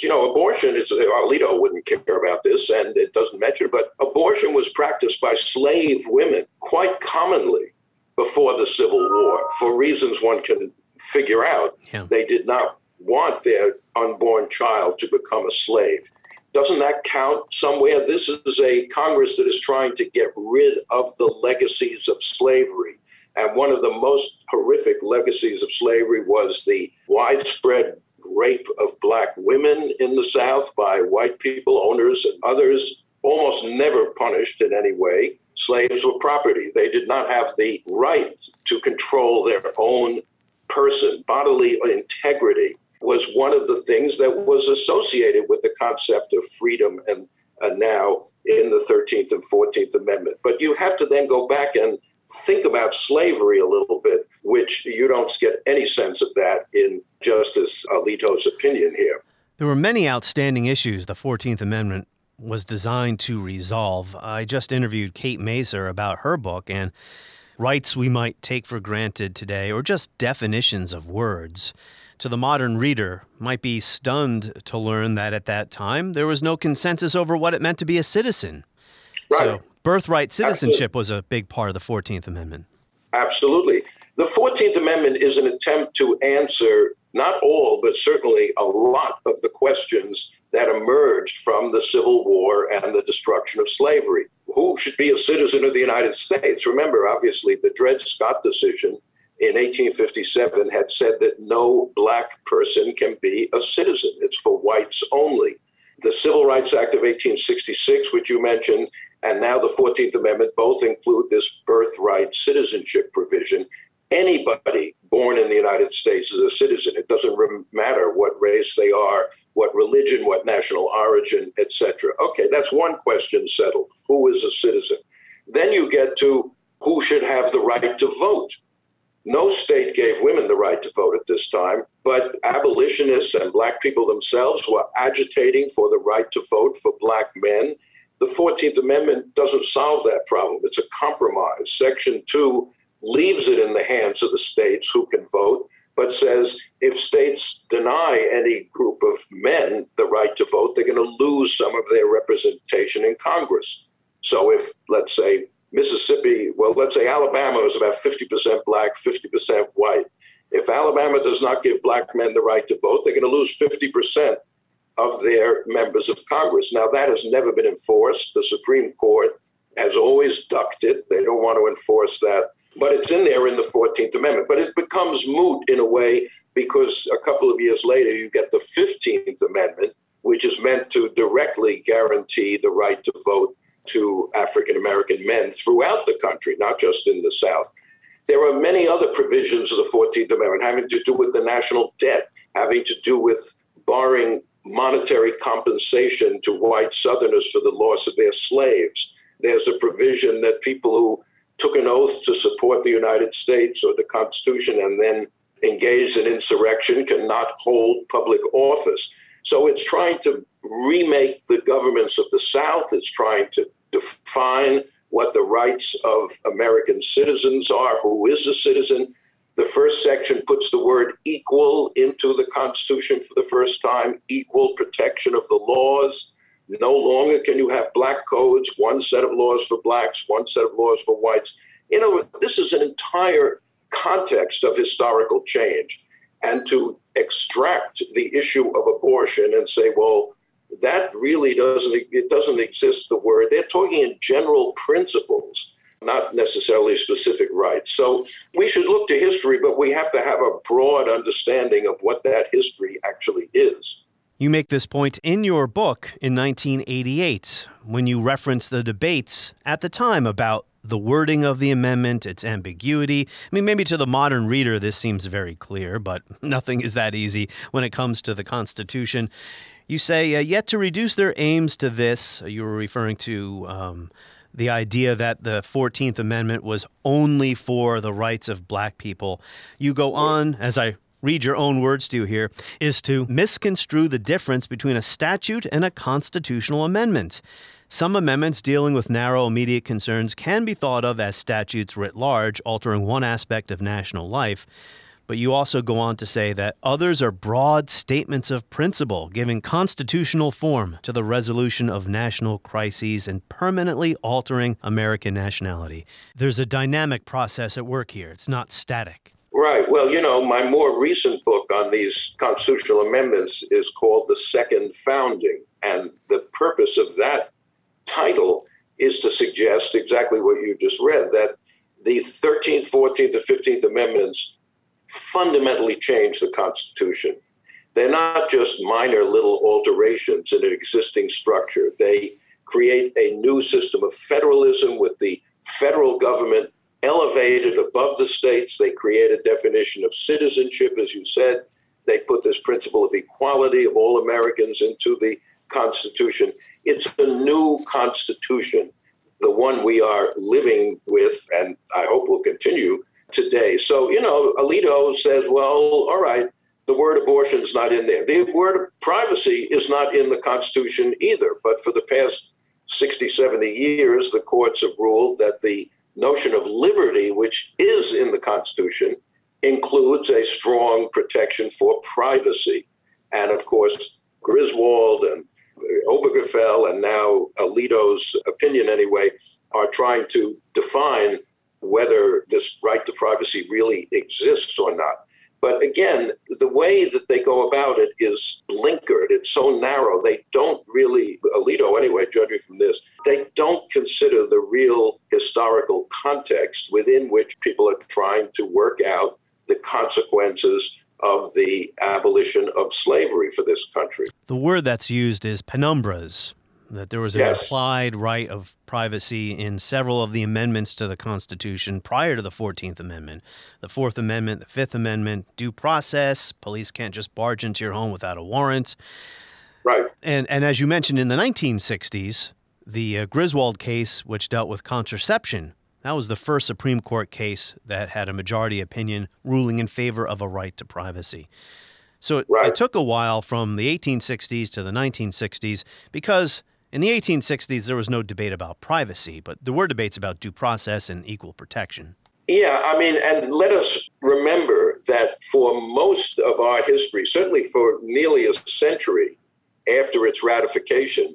Abortion is, Alito wouldn't care about this, and it doesn't mention it, but abortion was practiced by slave women quite commonly before the Civil War for reasons one can figure out. Yeah. They did not want their unborn child to become a slave. Doesn't that count somewhere? This is a Congress that is trying to get rid of the legacies of slavery. And one of the most horrific legacies of slavery was the widespread rape of black women in the South by white people, owners and others, almost never punished in any way. Slaves were property. They did not have the right to control their own person. Bodily integrity was one of the things that was associated with the concept of freedom and now in the 13th and 14th Amendment. But you have to then go back and think about slavery a little bit, which you don't get any sense of that in Justice Alito's opinion here. There were many outstanding issues the 14th Amendment was designed to resolve. I just interviewed Kate Maser about her book and rights we might take for granted today, or just definitions of words. To the modern reader, might be stunned to learn that at that time there was no consensus over what it meant to be a citizen. Right. So birthright citizenship was a big part of the 14th Amendment. Absolutely. The 14th Amendment is an attempt to answer not all, but certainly a lot of the questions that emerged from the Civil War and the destruction of slavery. Who should be a citizen of the United States? Remember, obviously, the Dred Scott decision in 1857 had said that no black person can be a citizen. It's for whites only. The Civil Rights Act of 1866, which you mentioned, and now the 14th Amendment both include this birthright citizenship provision. Anybody born in the United States is a citizen. It doesn't matter what race they are, what religion, what national origin, etc. Okay, that's one question settled. Who is a citizen? Then you get to who should have the right to vote. No state gave women the right to vote at this time, but abolitionists and black people themselves were agitating for the right to vote for black men. The 14th Amendment doesn't solve that problem. It's a compromise. Section 2 leaves it in the hands of the states who can vote, but says if states deny any group of men the right to vote, they're going to lose some of their representation in Congress. So if, let's say, Mississippi, well, let's say Alabama is about 50% black, 50% white. If Alabama does not give black men the right to vote, they're going to lose 50% of their members of Congress. Now, that has never been enforced. The Supreme Court has always ducked it. They don't want to enforce that. But it's in there in the 14th Amendment. But it becomes moot in a way because a couple of years later, you get the 15th Amendment, which is meant to directly guarantee the right to vote to African-American men throughout the country, not just in the South. There are many other provisions of the 14th Amendment having to do with the national debt, having to do with barring monetary compensation to white Southerners for the loss of their slaves. There's a provision that people who took an oath to support the United States or the Constitution and then engaged in insurrection cannot hold public office. So it's trying to remake the governments of the South. It's trying to define what the rights of American citizens are, who is a citizen. The first section puts the word equal into the Constitution for the first time, equal protection of the laws. No longer can you have black codes, one set of laws for blacks, one set of laws for whites. You know, this is an entire context of historical change. And to extract the issue of abortion and say, well, that really doesn't exist, the word. They're talking in general principles, not necessarily specific rights. So we should look to history, but we have to have a broad understanding of what that history actually is. You make this point in your book in 1988 when you reference the debates at the time about the wording of the amendment, its ambiguity. I mean, maybe to the modern reader this seems very clear, but nothing is that easy when it comes to the Constitution. You say, yet to reduce their aims to this, you were referring to the idea that the 14th Amendment was only for the rights of black people. You go on, as I read your own words to you here, is to misconstrue the difference between a statute and a constitutional amendment. Some amendments dealing with narrow, immediate concerns can be thought of as statutes writ large, altering one aspect of national life. But you also go on to say that others are broad statements of principle, giving constitutional form to the resolution of national crises and permanently altering American nationality. There's a dynamic process at work here. It's not static. Right. Well, you know, my more recent book on these constitutional amendments is called The Second Founding. And the purpose of that title is to suggest exactly what you just read, that the 13th, 14th, and 15th Amendments fundamentally change the Constitution. They're not just minor little alterations in an existing structure. They create a new system of federalism with the federal government elevated above the states. They create a definition of citizenship, as you said. They put this principle of equality of all Americans into the Constitution. It's a new Constitution, the one we are living with, and I hope will continue today. So, you know, Alito says, well, all right, the word abortion is not in there. The word privacy is not in the Constitution either. But for the past 60, 70 years, the courts have ruled that the notion of liberty, which is in the Constitution, includes a strong protection for privacy. And of course, Griswold and Obergefell, and now Alito's opinion anyway, are trying to define whether this right to privacy really exists or not. But again, the way that they go about it is blinkered. It's so narrow. They don't really, Alito anyway, judging from this, they don't consider the real historical context within which people are trying to work out the consequences of the abolition of slavery for this country. The word that's used is penumbras, that there was an implied right of privacy in several of the amendments to the Constitution prior to the 14th Amendment, the 4th Amendment, the 5th Amendment, due process, police can't just barge into your home without a warrant. Right. And as you mentioned, in the 1960s, the Griswold case, which dealt with contraception, that was the first Supreme Court case that had a majority opinion ruling in favor of a right to privacy. So it took a while from the 1860s to the 1960s because in the 1860s, there was no debate about privacy, but there were debates about due process and equal protection. Yeah, I mean, and let us remember that for most of our history, certainly for nearly a century after its ratification,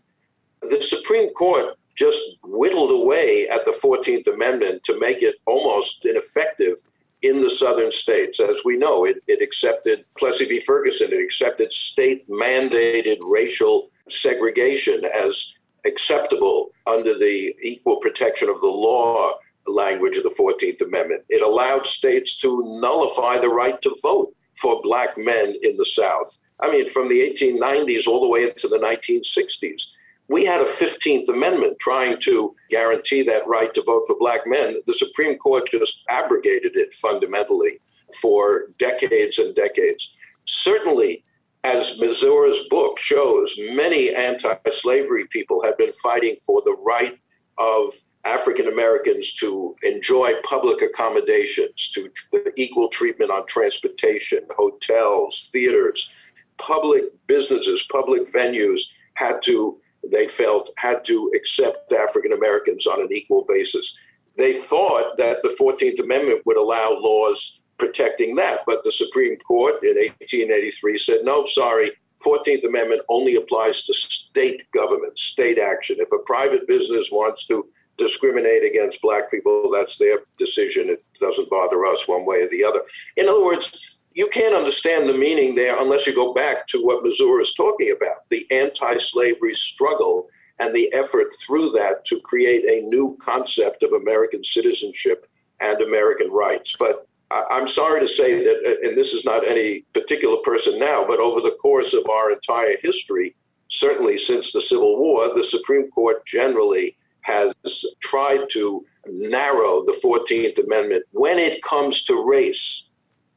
the Supreme Court just whittled away at the 14th Amendment to make it almost ineffective in the southern states. As we know, it accepted Plessy v. Ferguson, it accepted state-mandated racial segregation as acceptable under the equal protection of the law language of the 14th Amendment. It allowed states to nullify the right to vote for black men in the South. I mean, from the 1890s all the way into the 1960s, we had a 15th Amendment trying to guarantee that right to vote for black men. The Supreme Court just abrogated it fundamentally for decades and decades. Certainly, as Mazur's book shows, many anti-slavery people have been fighting for the right of African Americans to enjoy public accommodations, to equal treatment on transportation, hotels, theaters, public businesses, public venues had to, they felt, had to accept African Americans on an equal basis. They thought that the 14th Amendment would allow laws protecting that, but the Supreme Court in 1883 said, no, sorry, 14th Amendment only applies to state government, state action. If a private business wants to discriminate against black people, that's their decision. It doesn't bother us one way or the other. In other words, you can't understand the meaning there unless you go back to what Mazur is talking about, the anti-slavery struggle and the effort through that to create a new concept of American citizenship and American rights. But I'm sorry to say that, and this is not any particular person now, but over the course of our entire history, certainly since the Civil War, the Supreme Court generally has tried to narrow the 14th Amendment when it comes to race.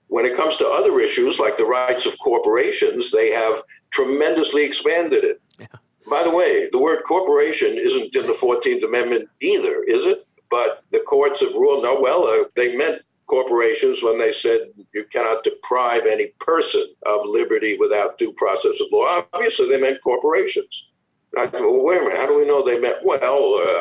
When it comes to other issues like the rights of corporations, they have tremendously expanded it. Yeah. By the way, the word corporation isn't in the 14th Amendment either, is it? But the courts have ruled, no, well, they meant corporations when they said you cannot deprive any person of liberty without due process of law. Obviously, they meant corporations. I said, well, wait a minute, how do we know they meant, well,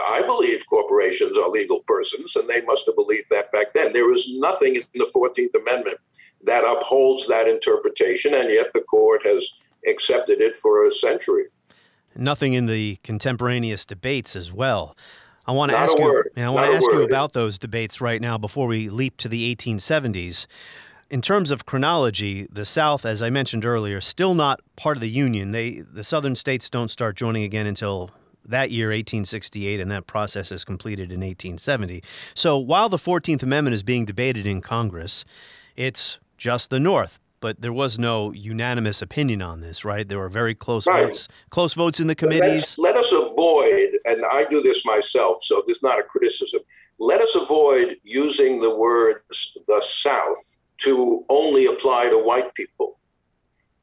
I believe corporations are legal persons, and they must have believed that back then. There is nothing in the 14th Amendment that upholds that interpretation, and yet the court has accepted it for a century. Nothing in the contemporaneous debates as well. I want to ask you about those debates right now before we leap to the 1870s. In terms of chronology, the South, as I mentioned earlier, still not part of the Union. The Southern states don't start joining again until that year, 1868, and that process is completed in 1870. So while the 14th Amendment is being debated in Congress, it's just the North. But there was no unanimous opinion on this, right? There were very close votes, close votes in the committees. Let us avoid, and I do this myself, so this is not a criticism. Let us avoid using the words the South to only apply to white people.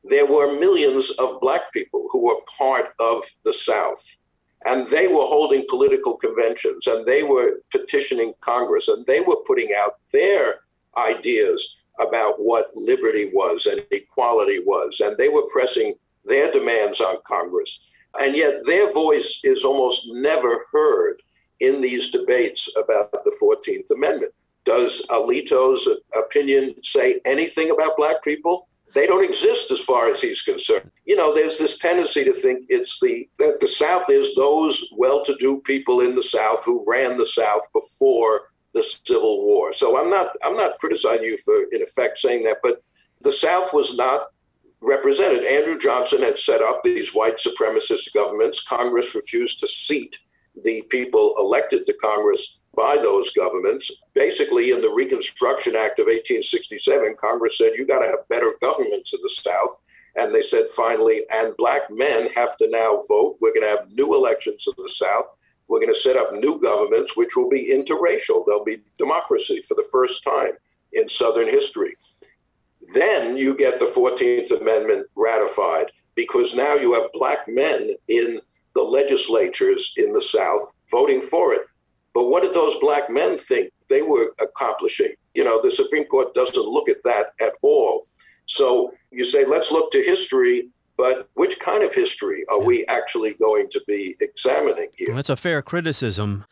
There were millions of black people who were part of the South, and they were holding political conventions, and they were petitioning Congress, and they were putting out their ideas about what liberty was and equality was, and they were pressing their demands on Congress. And yet their voice is almost never heard in these debates about the 14th Amendment. Does Alito's opinion say anything about black people? They don't exist as far as he's concerned. You know, there's this tendency to think it's that the South is those well-to-do people in the South who ran the South before the Civil War. So I'm not criticizing you for, in effect, saying that, but the South was not represented. Andrew Johnson had set up these white supremacist governments. Congress refused to seat the people elected to Congress by those governments. Basically, in the Reconstruction Act of 1867, Congress said, you got to have better governments in the South. And they said, finally, and black men have to now vote. We're going to have new elections in the South. We're going to set up new governments, which will be interracial. There'll be democracy for the first time in Southern history. Then you get the 14th Amendment ratified, because now you have black men in the legislatures in the South voting for it. But what did those black men think they were accomplishing? You know, the Supreme Court doesn't look at that at all. So you say, let's look to history. But which kind of history are we actually going to be examining here? Well, that's a fair criticism.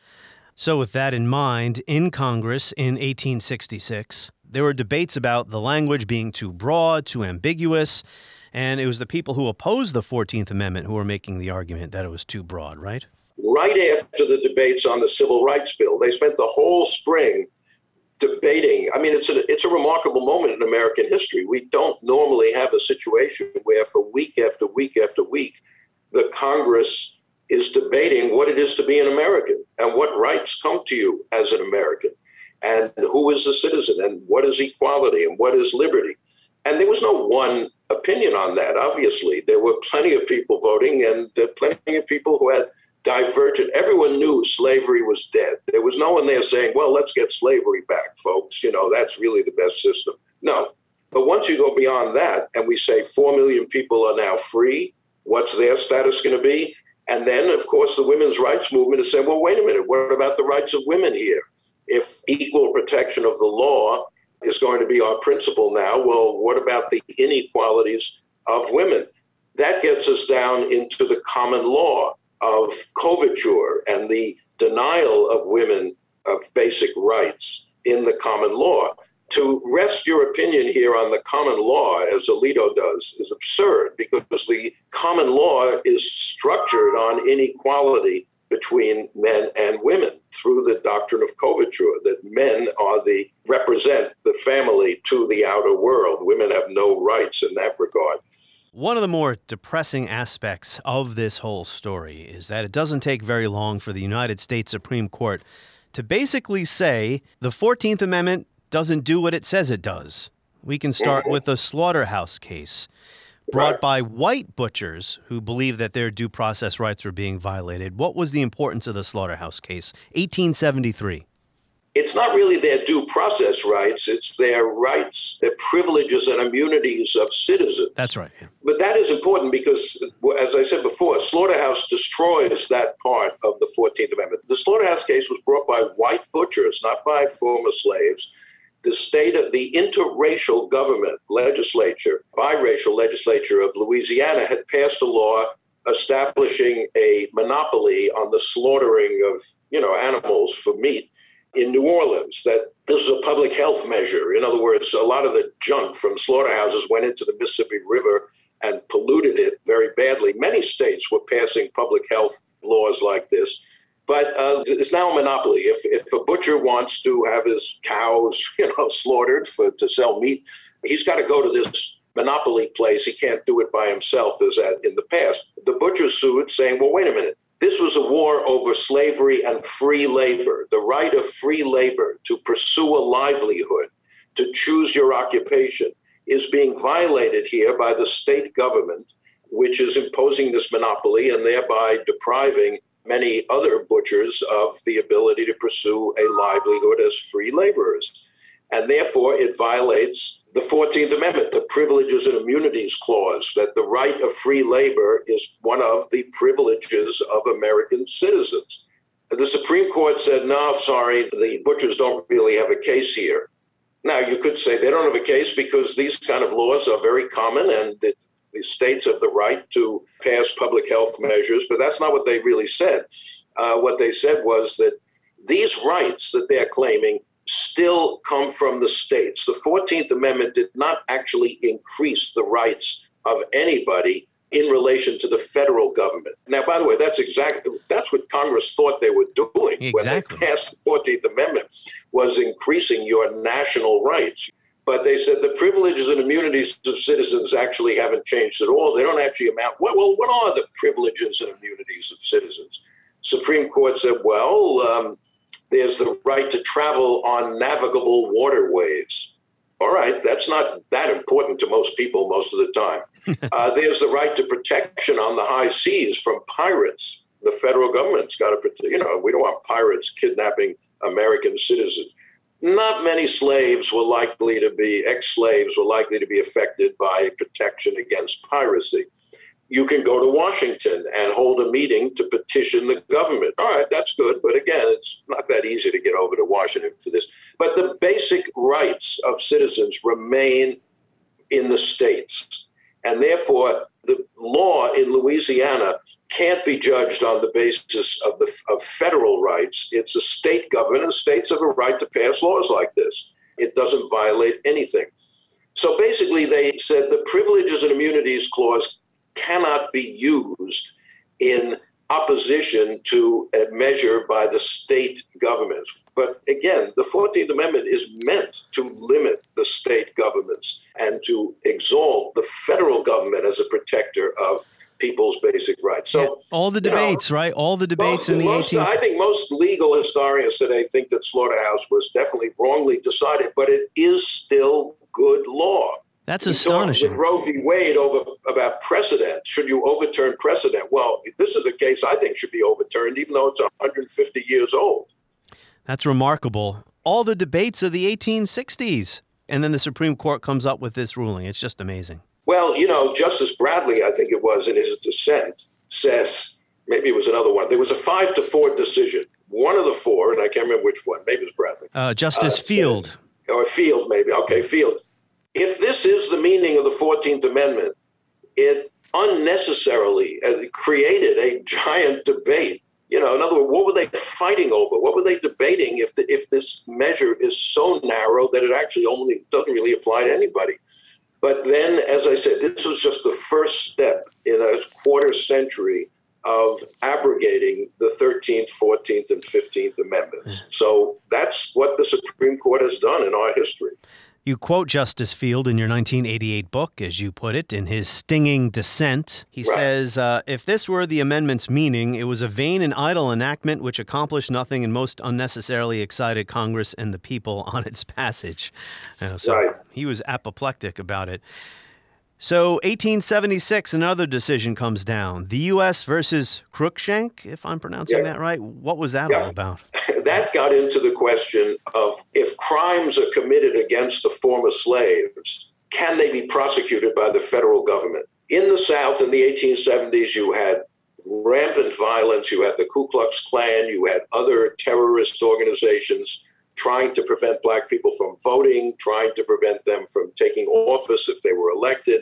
So with that in mind, in Congress in 1866, there were debates about the language being too broad, too ambiguous, and it was the people who opposed the 14th Amendment who were making the argument that it was too broad, right? Right after the debates on the Civil Rights Bill, they spent the whole spring debating. I mean, it's a remarkable moment in American history. We don't normally have a situation where for week after week after week, the Congress is debating what it is to be an American and what rights come to you as an American and who is the citizen and what is equality and what is liberty. And there was no one opinion on that, obviously. There were plenty of people voting and plenty of people who had divergent. Everyone knew slavery was dead. There was no one there saying, well, let's get slavery back, folks. You know, that's really the best system. No. But once you go beyond that and we say 4 million people are now free, what's their status going to be? And then, of course, the women's rights movement has said, well, wait a minute, what about the rights of women here? If equal protection of the law is going to be our principle now, well, what about the inequalities of women? That gets us down into the common law of coverture and the denial of women of basic rights in the common law. To rest your opinion here on the common law, as Alito does, is absurd, because the common law is structured on inequality between men and women through the doctrine of coverture, that men are represent the family to the outer world. Women have no rights in that regard. One of the more depressing aspects of this whole story is that it doesn't take very long for the United States Supreme Court to basically say the 14th Amendment doesn't do what it says it does. We can start with the Slaughterhouse case brought by white butchers who believed that their due process rights were being violated. What was the importance of the Slaughterhouse case, 1873? It's not really their due process rights. It's their rights, their privileges and immunities of citizens. That's right. Yeah. But that is important because, as I said before, Slaughterhouse destroys that part of the 14th Amendment. The Slaughterhouse case was brought by white butchers, not by former slaves. The state of the interracial government legislature, biracial legislature of Louisiana had passed a law establishing a monopoly on the slaughtering of, animals for meat in New Orleans, that this is a public health measure. In other words, a lot of the junk from slaughterhouses went into the Mississippi River and polluted it very badly. Many states were passing public health laws like this. But it's now a monopoly. If a butcher wants to have his cows, slaughtered to sell meat, he's got to go to this monopoly place. He can't do it by himself as in the past. The butcher sued saying, well, wait a minute. This was a war over slavery and free labor, the right of free labor to pursue a livelihood, to choose your occupation, is being violated here by the state government, which is imposing this monopoly and thereby depriving many other butchers of the ability to pursue a livelihood as free laborers. And therefore, it violates the 14th Amendment, the Privileges and Immunities Clause, that the right of free labor is one of the privileges of American citizens. The Supreme Court said, no, sorry, the butchers don't really have a case here. Now, you could say they don't have a case because these kind of laws are very common and the states have the right to pass public health measures, but that's not what they really said. What they said was that these rights that they're claiming still come from the states. The 14th Amendment did not actually increase the rights of anybody in relation to the federal government. Now, by the way, that's what Congress thought they were doing when they passed the 14th Amendment, was increasing your national rights. But they said the privileges and immunities of citizens actually haven't changed at all. They don't actually amount. Well, what are the privileges and immunities of citizens? Supreme Court said, well, there's the right to travel on navigable waterways. All right, that's not that important to most people most of the time. There's the right to protection on the high seas from pirates. The federal government's got to protect, we don't want pirates kidnapping American citizens. Not many ex-slaves were likely to be affected by protection against piracy. You can go to Washington and hold a meeting to petition the government. All right, that's good. But again, it's not that easy to get over to Washington for this. But the basic rights of citizens remain in the states. And therefore, the law in Louisiana can't be judged on the basis of federal rights. It's a state government, and states have a right to pass laws like this. It doesn't violate anything. So basically, they said the Privileges and Immunities Clause cannot be used in opposition to a measure by the state governments. But again, the 14th Amendment is meant to limit the state governments and to exalt the federal government as a protector of people's basic rights. So all the debates, right? All the debates in the 18th. I think most legal historians today think that Slaughterhouse was definitely wrongly decided, but it is still good law. That's astonishing. Roe v. Wade about precedent. Should you overturn precedent? Well, this is a case I think should be overturned, even though it's 150 years old. That's remarkable. All the debates of the 1860s. And then the Supreme Court comes up with this ruling. It's just amazing. Well, Justice Bradley, I think it was, in his dissent, says maybe it was another one. There was a 5-4 decision. One of the four, and I can't remember which one, maybe it was Bradley. Justice Field. Or Field, maybe. Okay, Field. If this is the meaning of the 14th Amendment, it unnecessarily created a giant debate. You know, in other words, what were they fighting over? What were they debating if this measure is so narrow that it actually only doesn't really apply to anybody? But then, as I said, this was just the first step in a quarter century of abrogating the 13th, 14th, and 15th Amendments. So that's what the Supreme Court has done in our history. You quote Justice Field in your 1988 book, as you put it, in his stinging dissent. He says, if this were the amendment's meaning, it was a vain and idle enactment which accomplished nothing and most unnecessarily excited Congress and the people on its passage. He was apoplectic about it. So 1876, another decision comes down. The U.S. versus Cruikshank, if I'm pronouncing that right. What was that all about? That got into the question of if crimes are committed against the former slaves, can they be prosecuted by the federal government? In the South in the 1870s, you had rampant violence. You had the Ku Klux Klan. You had other terrorist organizations trying to prevent black people from voting, trying to prevent them from taking office if they were elected.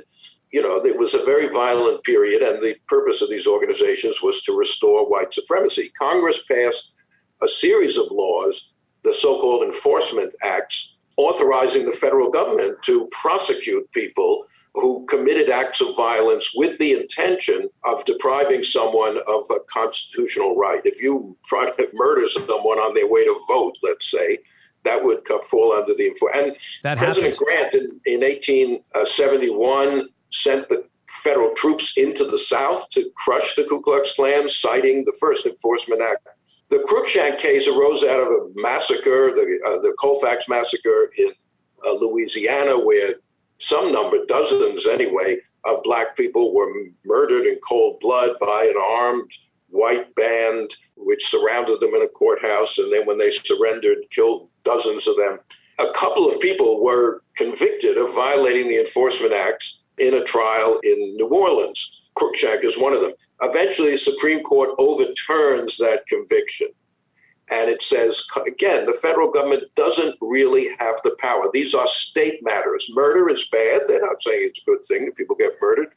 You know, it was a very violent period, and the purpose of these organizations was to restore white supremacy. Congress passed a series of laws, the so-called Enforcement Acts, authorizing the federal government to prosecute people who committed acts of violence with the intention of depriving someone of a constitutional right. If you try to murder someone on their way to vote, let's say, that would fall under the enforcement. And President Grant in 1871 sent the federal troops into the South to crush the Ku Klux Klan, citing the first Enforcement Act. The Cruikshank case arose out of a massacre, the Colfax Massacre in Louisiana, where some number, dozens anyway, of black people were murdered in cold blood by an armed white band which surrounded them in a courthouse, and then when they surrendered, killed dozens of them. A couple of people were convicted of violating the Enforcement Acts in a trial in New Orleans. Cruikshank is one of them. Eventually, the Supreme Court overturns that conviction. And it says, again, the federal government doesn't really have the power. These are state matters. Murder is bad. They're not saying it's a good thing that people get murdered.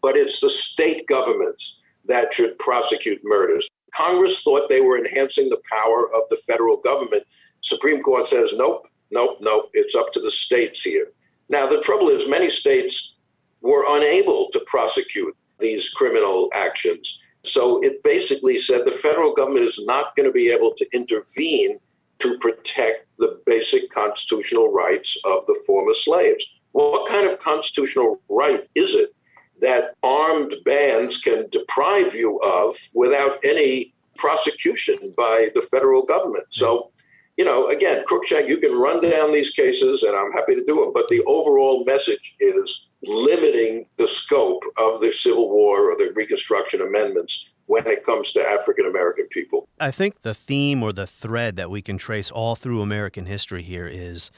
But it's the state governments that should prosecute murders. Congress thought they were enhancing the power of the federal government. Supreme Court says, nope, nope, nope. It's up to the states here. Now, the trouble is many states were unable to prosecute these criminal actions. So it basically said the federal government is not going to be able to intervene to protect the basic constitutional rights of the former slaves. Well, what kind of constitutional right is it that armed bands can deprive you of without any prosecution by the federal government? So, you know, again, Cruikshank, you can run down these cases, and I'm happy to do them, but the overall message is limiting the scope of the Civil War or the Reconstruction amendments when it comes to African-American people. I think the theme or the thread that we can trace all through American history here is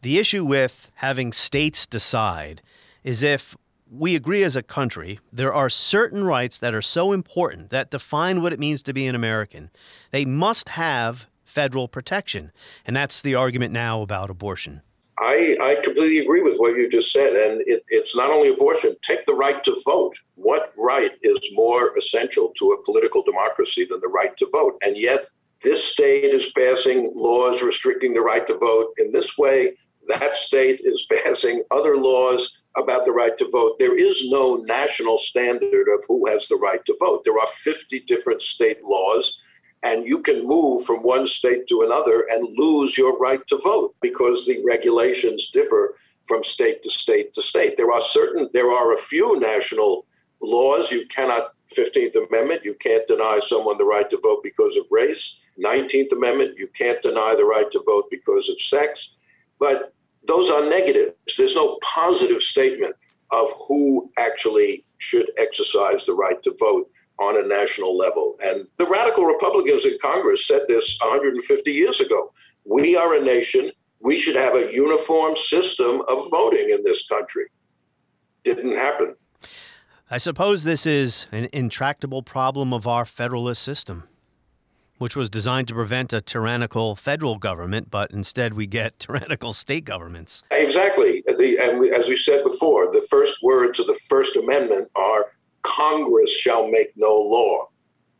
the issue with having states decide is if we agree as a country, there are certain rights that are so important that define what it means to be an American. They must have federal protection. And that's the argument now about abortion. I completely agree with what you just said. And it's not only abortion. Take the right to vote. What right is more essential to a political democracy than the right to vote? And yet this state is passing laws restricting the right to vote in this way. That state is passing other laws about the right to vote. There is no national standard of who has the right to vote. There are 50 different state laws. And you can move from one state to another and lose your right to vote because the regulations differ from state to state to state. There are a few national laws. You cannot, 15th Amendment, you can't deny someone the right to vote because of race. 19th Amendment, you can't deny the right to vote because of sex. But those are negatives. There's no positive statement of who actually should exercise the right to vote on a national level. And the radical Republicans in Congress said this 150 years ago. We are a nation. We should have a uniform system of voting in this country. Didn't happen. I suppose this is an intractable problem of our federalist system, which was designed to prevent a tyrannical federal government, but instead we get tyrannical state governments. Exactly. As we said before, the first words of the First Amendment are, Congress shall make no law.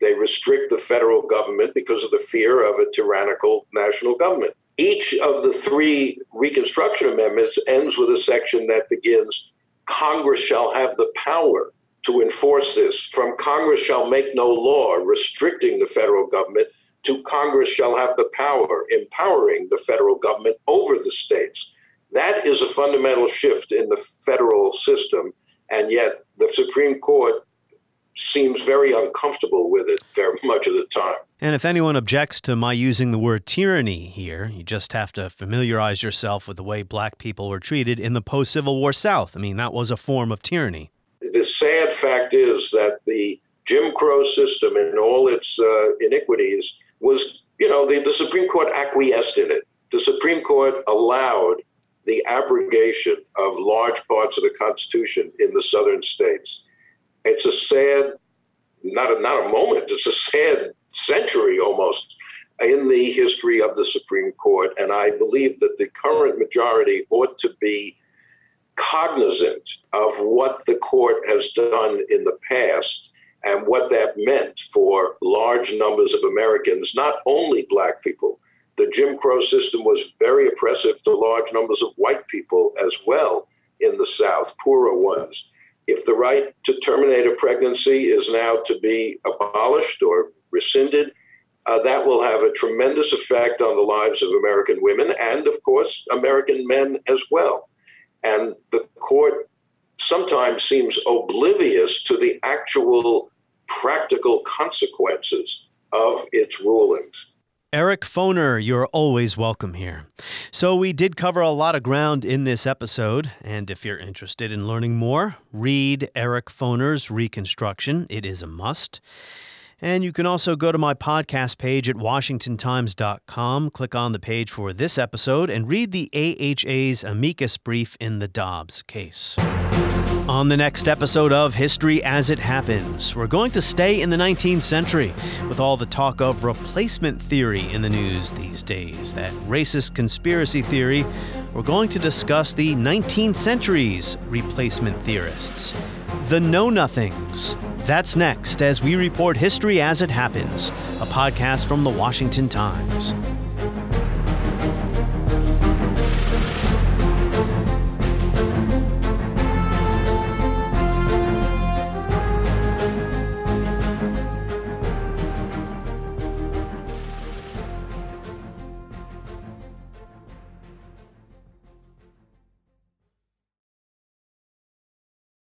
They restrict the federal government because of the fear of a tyrannical national government. Each of the three Reconstruction Amendments ends with a section that begins, Congress shall have the power to enforce this. From Congress shall make no law restricting the federal government to Congress shall have the power empowering the federal government over the states. That is a fundamental shift in the federal system, and yet the Supreme Court seems very uncomfortable with it very much of the time. And if anyone objects to my using the word tyranny here, you just have to familiarize yourself with the way black people were treated in the post-Civil War South. I mean, that was a form of tyranny. The sad fact is that the Jim Crow system and all its iniquities was, the Supreme Court acquiesced in it. The Supreme Court allowed the abrogation of large parts of the Constitution in the southern states. It's a sad, not a moment, it's a sad century almost in the history of the Supreme Court. And I believe that the current majority ought to be cognizant of what the court has done in the past and what that meant for large numbers of Americans, not only black people. The Jim Crow system was very oppressive to large numbers of white people as well in the South, poorer ones. If the right to terminate a pregnancy is now to be abolished or rescinded, that will have a tremendous effect on the lives of American women and, of course, American men as well. And the court sometimes seems oblivious to the actual practical consequences of its rulings. Eric Foner, you're always welcome here. So we did cover a lot of ground in this episode, and if you're interested in learning more, read Eric Foner's Reconstruction. It is a must. And you can also go to my podcast page at washingtontimes.com, click on the page for this episode, and read the AHA's amicus brief in the Dobbs case. On the next episode of History As It Happens, we're going to stay in the 19th century with all the talk of replacement theory in the news these days, that racist conspiracy theory. We're going to discuss the 19th century's replacement theorists, the Know-Nothings. That's next as we report History As It Happens, a podcast from The Washington Times.